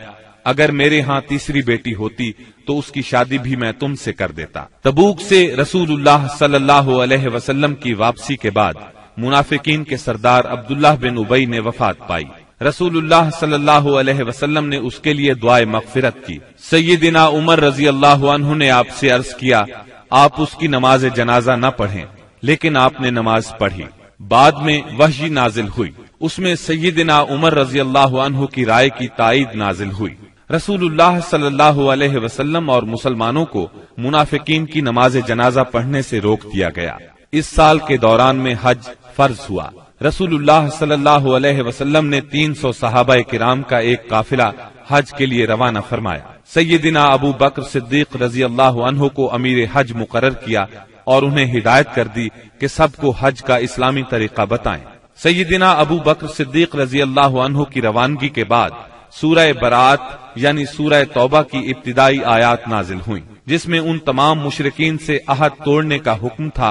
अगर मेरे यहाँ तीसरी बेटी होती तो उसकी शादी भी मैं तुमसे कर देता। तबूक से रसूलुल्लाह सल्लल्लाहु अलैहि वसल्लम की वापसी के बाद मुनाफिकीन के सरदार अब्दुल्लाह बिन उबई ने वफात पाई। रसूलुल्लाह सल्लल्लाहु अलैहि वसल्लम ने उसके लिए दुआए मगफिरत की। सैयदना उमर रजी अल्लाह अन्हु ने आपसे अर्ज किया, आप उसकी नमाज जनाजा न पढ़ें, लेकिन आपने नमाज पढ़ी। बाद में वही नाजिल हुई, उसमें सैयदना उमर रजी अल्लाह अन्हु की राय की ताईद नाजिल हुई। रसूलुल्लाह सल्लल्लाहु अलैहि वसल्लम और मुसलमानों को मुनाफिकीन की नमाज जनाजा पढ़ने से रोक दिया गया। इस साल के दौरान में हज फर्ज हुआ। रसूलुल्लाह सल्लल्लाहु अलैहि वसल्लम ने तीन सौ सहाबाए किराम का एक काफिला हज के लिए रवाना फरमाया। सैयदना अबू बकर सिद्दीक रजी अल्लाह अन्हु को अमीर हज मुकर्रर किया और उन्हें हिदायत कर दी कि सबको हज का इस्लामी तरीका बताएं। सैयदना अबू बकर सिद्दीक रजी अल्लाह अन्हु की रवानगी के बाद सूरह बरात यानी सूरह तौबा की इब्तिदाई आयात नाजिल हुई, जिसमें उन तमाम मुशरिकीन से अहद तोड़ने का हुक्म था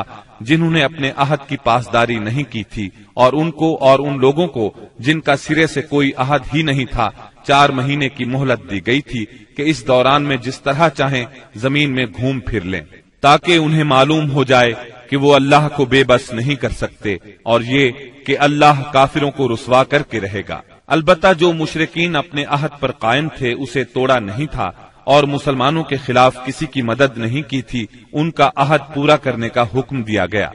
जिन्होंने अपने अहद की पासदारी नहीं की थी, और उनको और उन लोगों को जिनका सिरे से कोई अहद ही नहीं था चार महीने की मोहलत दी गई थी कि इस दौरान में जिस तरह चाहें जमीन में घूम फिर लें। ताकि उन्हें मालूम हो जाए कि वो अल्लाह को बेबस नहीं कर सकते, और ये कि अल्लाह काफिरों को रुसवा करके रहेगा। अलबत्ता जो मुशरिकीन अपने अहद पर कायम थे उसे तोड़ा नहीं था और मुसलमानों के खिलाफ किसी की मदद नहीं की थी, उनका अहद पूरा करने का हुक्म दिया गया।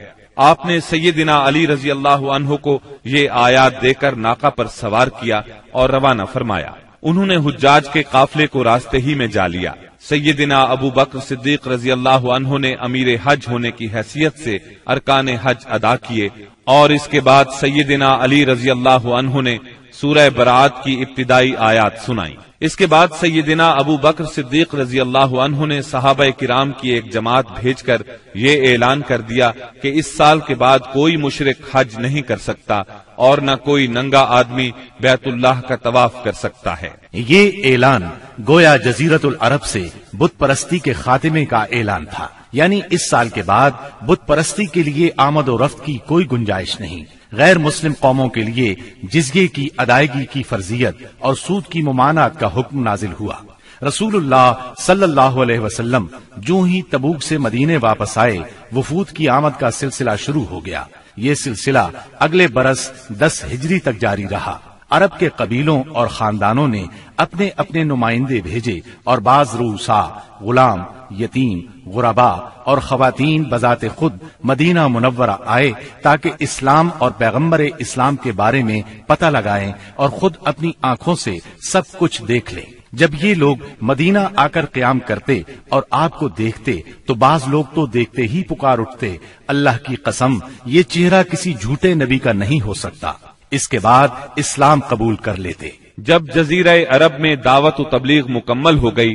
आपने सैयदिना अली रजी अल्लाह अन्हु को ये आयात देकर नाका पर सवार किया और रवाना फरमाया। उन्होंने हुज्जाज के काफिले को रास्ते ही में जा लिया। सैयदिना अबू बकर सिद्दीक रजी अल्लाह अन्हु ने अमीर हज होने की हैसियत से अरकान हज अदा किए और इसके बाद सैयदिना अली रजी अल्लाह अन्हु ने सूरह बरात की इब्तिदाई आयात सुनाई। इसके बाद सैयदिना अबू बकर सिद्दीक रजी अल्लाह अन्हु ने सहाबा किराम की एक जमात भेजकर ये ऐलान कर दिया कि इस साल के बाद कोई मुशरिक हज नहीं कर सकता और न कोई नंगा आदमी बैतुल्लाह का तवाफ कर सकता है। ये ऐलान गोया जजीरतुल अरब से बुत परस्ती के खात्मे का ऐलान था, यानी इस साल के बाद बुत परस्ती के लिए आमद और रफ्त की कोई गुंजाइश नहीं। गैर मुस्लिम कौमों के लिए जिज़्ये की अदायगी की फर्जियत और सूद की मुमानात का हुक्म नाजिल हुआ। रसूलुल्लाह सल्लल्लाहु अलैहि वसल्लम जूं ही तबूक से मदीने वापस आए, वफूद की आमद का सिलसिला शुरू हो गया। ये सिलसिला अगले बरस दस हिजरी तक जारी रहा। अरब के कबीलों और खानदानों ने अपने अपने नुमाइंदे भेजे और बाज रूसा, गुलाम, यतीम, गुराबा और खवातीन बजाते खुद मदीना मुनव्वरा आए ताकि इस्लाम और पैगम्बर इस्लाम के बारे में पता लगाएं और खुद अपनी आँखों से सब कुछ देख लें। जब ये लोग मदीना आकर क़याम करते और आपको देखते तो बाज लोग तो देखते ही पुकार उठते, अल्लाह की कसम ये चेहरा किसी झूठे नबी का नहीं हो सकता। इसके बाद इस्लाम कबूल कर लेते। जब जजीरे अरब में दावत व तबलीग मुकम्मल हो गई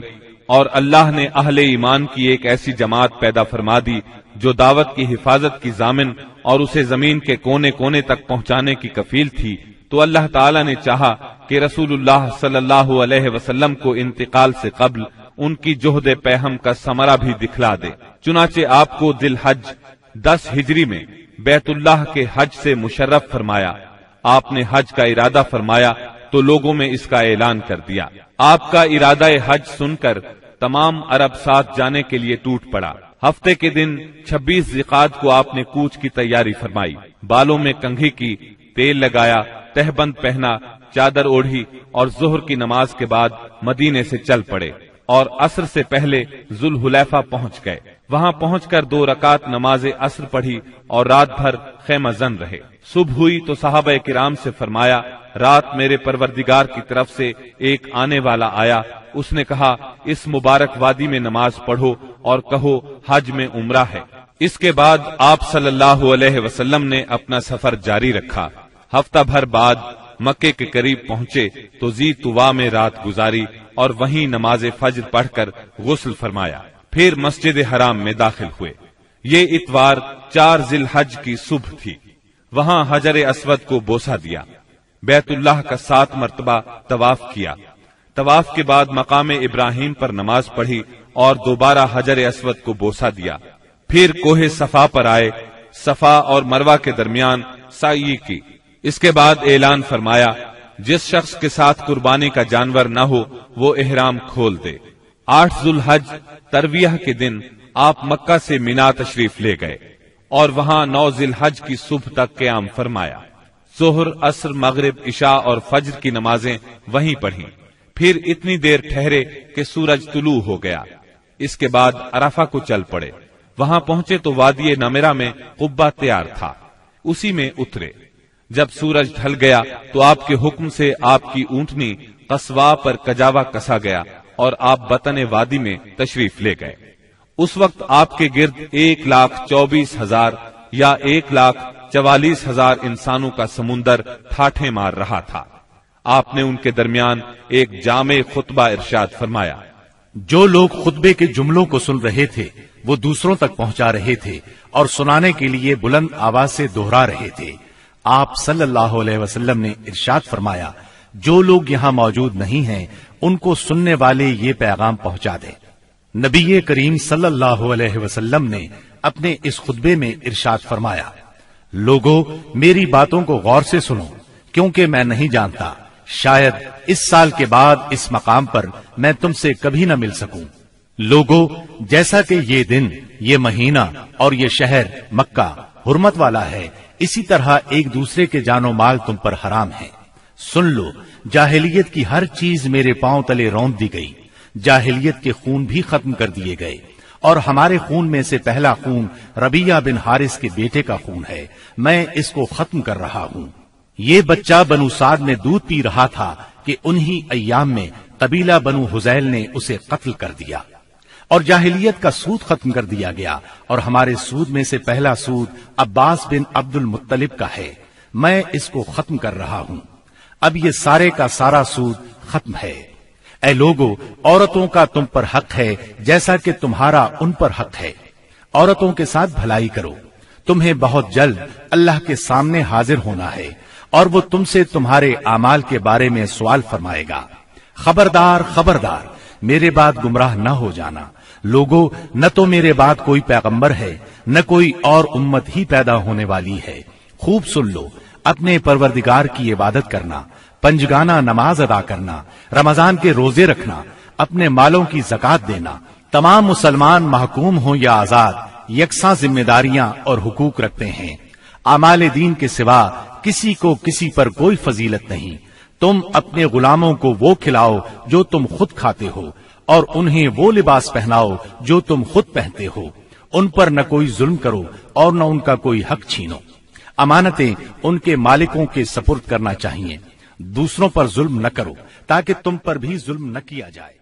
और अल्लाह ने अहले ईमान की एक ऐसी जमात पैदा फरमा दी जो दावत की हिफाजत की जामिन और उसे जमीन के कोने कोने तक पहुँचाने की कफील थी, तो अल्लाह ताला ने चाहा कि रसूलुल्लाह सल्लल्लाहु अलैहि वसल्लम को इंतकाल से कब्ल उनकी जोहदे पैहम का समरा भी दिखला दे। चुनाचे आपको दिल हज दस हिजरी में बैतुल्लाह के हज से मुशर्रफ फरमाया। आपने हज का इरादा फरमाया तो लोगों में इसका ऐलान कर दिया। आपका इरादा हज सुनकर तमाम अरब साथ जाने के लिए टूट पड़ा। हफ्ते के दिन छब्बीस जिकाद को आपने कूच की तैयारी फरमाई। बालों में कंघी की, तेल लगाया, तहबंद पहना, चादर ओढ़ी और जोहर की नमाज के बाद मदीने से चल पड़े और असर से पहले जुलहुलैफा पहुंच गए। वहां पहुंचकर दो रकात नमाज असर पढ़ी और रात भर खेमाजन रहे। सुबह हुई तो सहाबा किराम से फरमाया, रात मेरे परवरदिगार की तरफ से एक आने वाला आया। उसने कहा, इस मुबारक वादी में नमाज पढ़ो और कहो हज में उमरा है। इसके बाद आप सल्लल्लाहु अलैहि वसल्लम ने अपना सफर जारी रखा। हफ्ता भर बाद मक्के के करीब पहुँचे तो जी तुवा में रात गुजारी और वहीं नमाज फज्र पढ़कर गुस्ल फरमाया, फिर मस्जिद हराम में दाखिल हुए। ये इतवार चार जिलहज की सुबह थी। वहाँ हजर अस्वद को बोसा दिया, बैतुल्लाह का सात मरतबा तवाफ किया। तवाफ के बाद मकाम इब्राहिम पर नमाज पढ़ी और दोबारा हजर अस्वद को बोसा दिया। फिर कोहे सफा पर आए, सफा और मरवा के दरमियान साई की। इसके बाद ऐलान फरमाया, जिस शख्स के साथ कुर्बानी का जानवर न हो वो एहराम खोल दे। आठ जुलहज तरविया के दिन आप मक्का से मीना तशरीफ ले गए और वहाँ नौ जिलहज की सुबह तक क़याम फरमाया। जोहर, असर, मगरिब, इशा और फज्र की नमाजें वहीं पढ़ी। फिर इतनी देर ठहरे कि सूरज तुलू हो गया। इसके बाद अराफा को चल पड़े। वहाँ पहुंचे तो वादी नमेरा में कुब्बा तैयार था, उसी में उतरे। जब सूरज ढल गया तो आपके हुक्म से आपकी ऊंटनी कसवा पर कजावा कसा गया और आप बतने वादी में तशरीफ ले गए। उस वक्त आपके गिर्द एक लाख चौबीस हजार या एक लाख चवालीस हजार इंसानों का समुंदर ठाठे मार रहा था। आपने उनके दरमियान एक जामे खुतबा इरशाद फरमाया। जो लोग खुतबे के जुमलों को सुन रहे थे वो दूसरों तक पहुंचा रहे थे और सुनाने के लिए बुलंद आवाज से दोहरा रहे थे। आप सल्लल्लाहु अलैहि वसल्लम ने इरशाद फरमाया, जो लोग यहाँ मौजूद नहीं हैं उनको सुनने वाले ये पैगाम पहुँचा दें। नबी करीम सल्लल्लाहु अलैहि वसल्लम ने अपने इस खुतबे में इरशाद फरमाया, लोगों मेरी बातों को गौर से सुनो क्योंकि मैं नहीं जानता, शायद इस साल के बाद इस मकाम पर मैं तुमसे कभी न मिल सकूं। लोगों, जैसा कि ये दिन, ये महीना और ये शहर मक्का हुर्मत वाला है, इसी तरह एक दूसरे के जानो माल तुम पर हराम है। सुन लो, जाहिलियत की हर चीज मेरे पांव तले रौंद दी गई, जाहिलियत के खून भी खत्म कर दिए गए, और हमारे खून में से पहला खून रबिया बिन हारिस के बेटे का खून है, मैं इसको खत्म कर रहा हूँ। ये बच्चा बनु साद में दूध पी रहा था कि उन्हीं अय्याम में कबीला बनु हुजैल ने उसे कत्ल कर दिया, और जाहिलियत का सूद खत्म कर दिया गया, और हमारे सूद में से पहला सूद अब्बास बिन अब्दुल मुत्तलिब का है, मैं इसको खत्म कर रहा हूँ। अब ये सारे का सारा सूद खत्म है। ऐ लोगों, औरतों का तुम पर हक है जैसा कि तुम्हारा उन पर हक है। औरतों के साथ भलाई करो, तुम्हें बहुत जल्द अल्लाह के सामने हाजिर होना है, और वो तुमसे तुम्हारे आमाल के बारे में सवाल फरमाएगा। खबरदार खबरदार, मेरे बाद गुमराह न हो जाना। लोगों, न तो मेरे बाद कोई पैगंबर है, न कोई और उम्मत ही पैदा होने वाली है। खूब सुन लो, अपने परवरदिगार की इबादत करना, पंजगाना नमाज अदा करना, रमजान के रोजे रखना, अपने मालों की ज़कात देना, तमाम मुसलमान महकूम हो या आजाद यकसा जिम्मेदारियां और हुकूक रखते हैं। आमाले दीन के सिवा किसी को किसी पर कोई फजीलत नहीं। तुम अपने गुलामों को वो खिलाओ जो तुम खुद खाते हो, और उन्हें वो लिबास पहनाओ जो तुम खुद पहनते हो। उन पर न कोई जुल्म करो और न उनका कोई हक छीनो। अमानतें उनके मालिकों के सपुर्द करना चाहिए। दूसरों पर जुल्म न करो ताकि तुम पर भी जुल्म न किया जाए।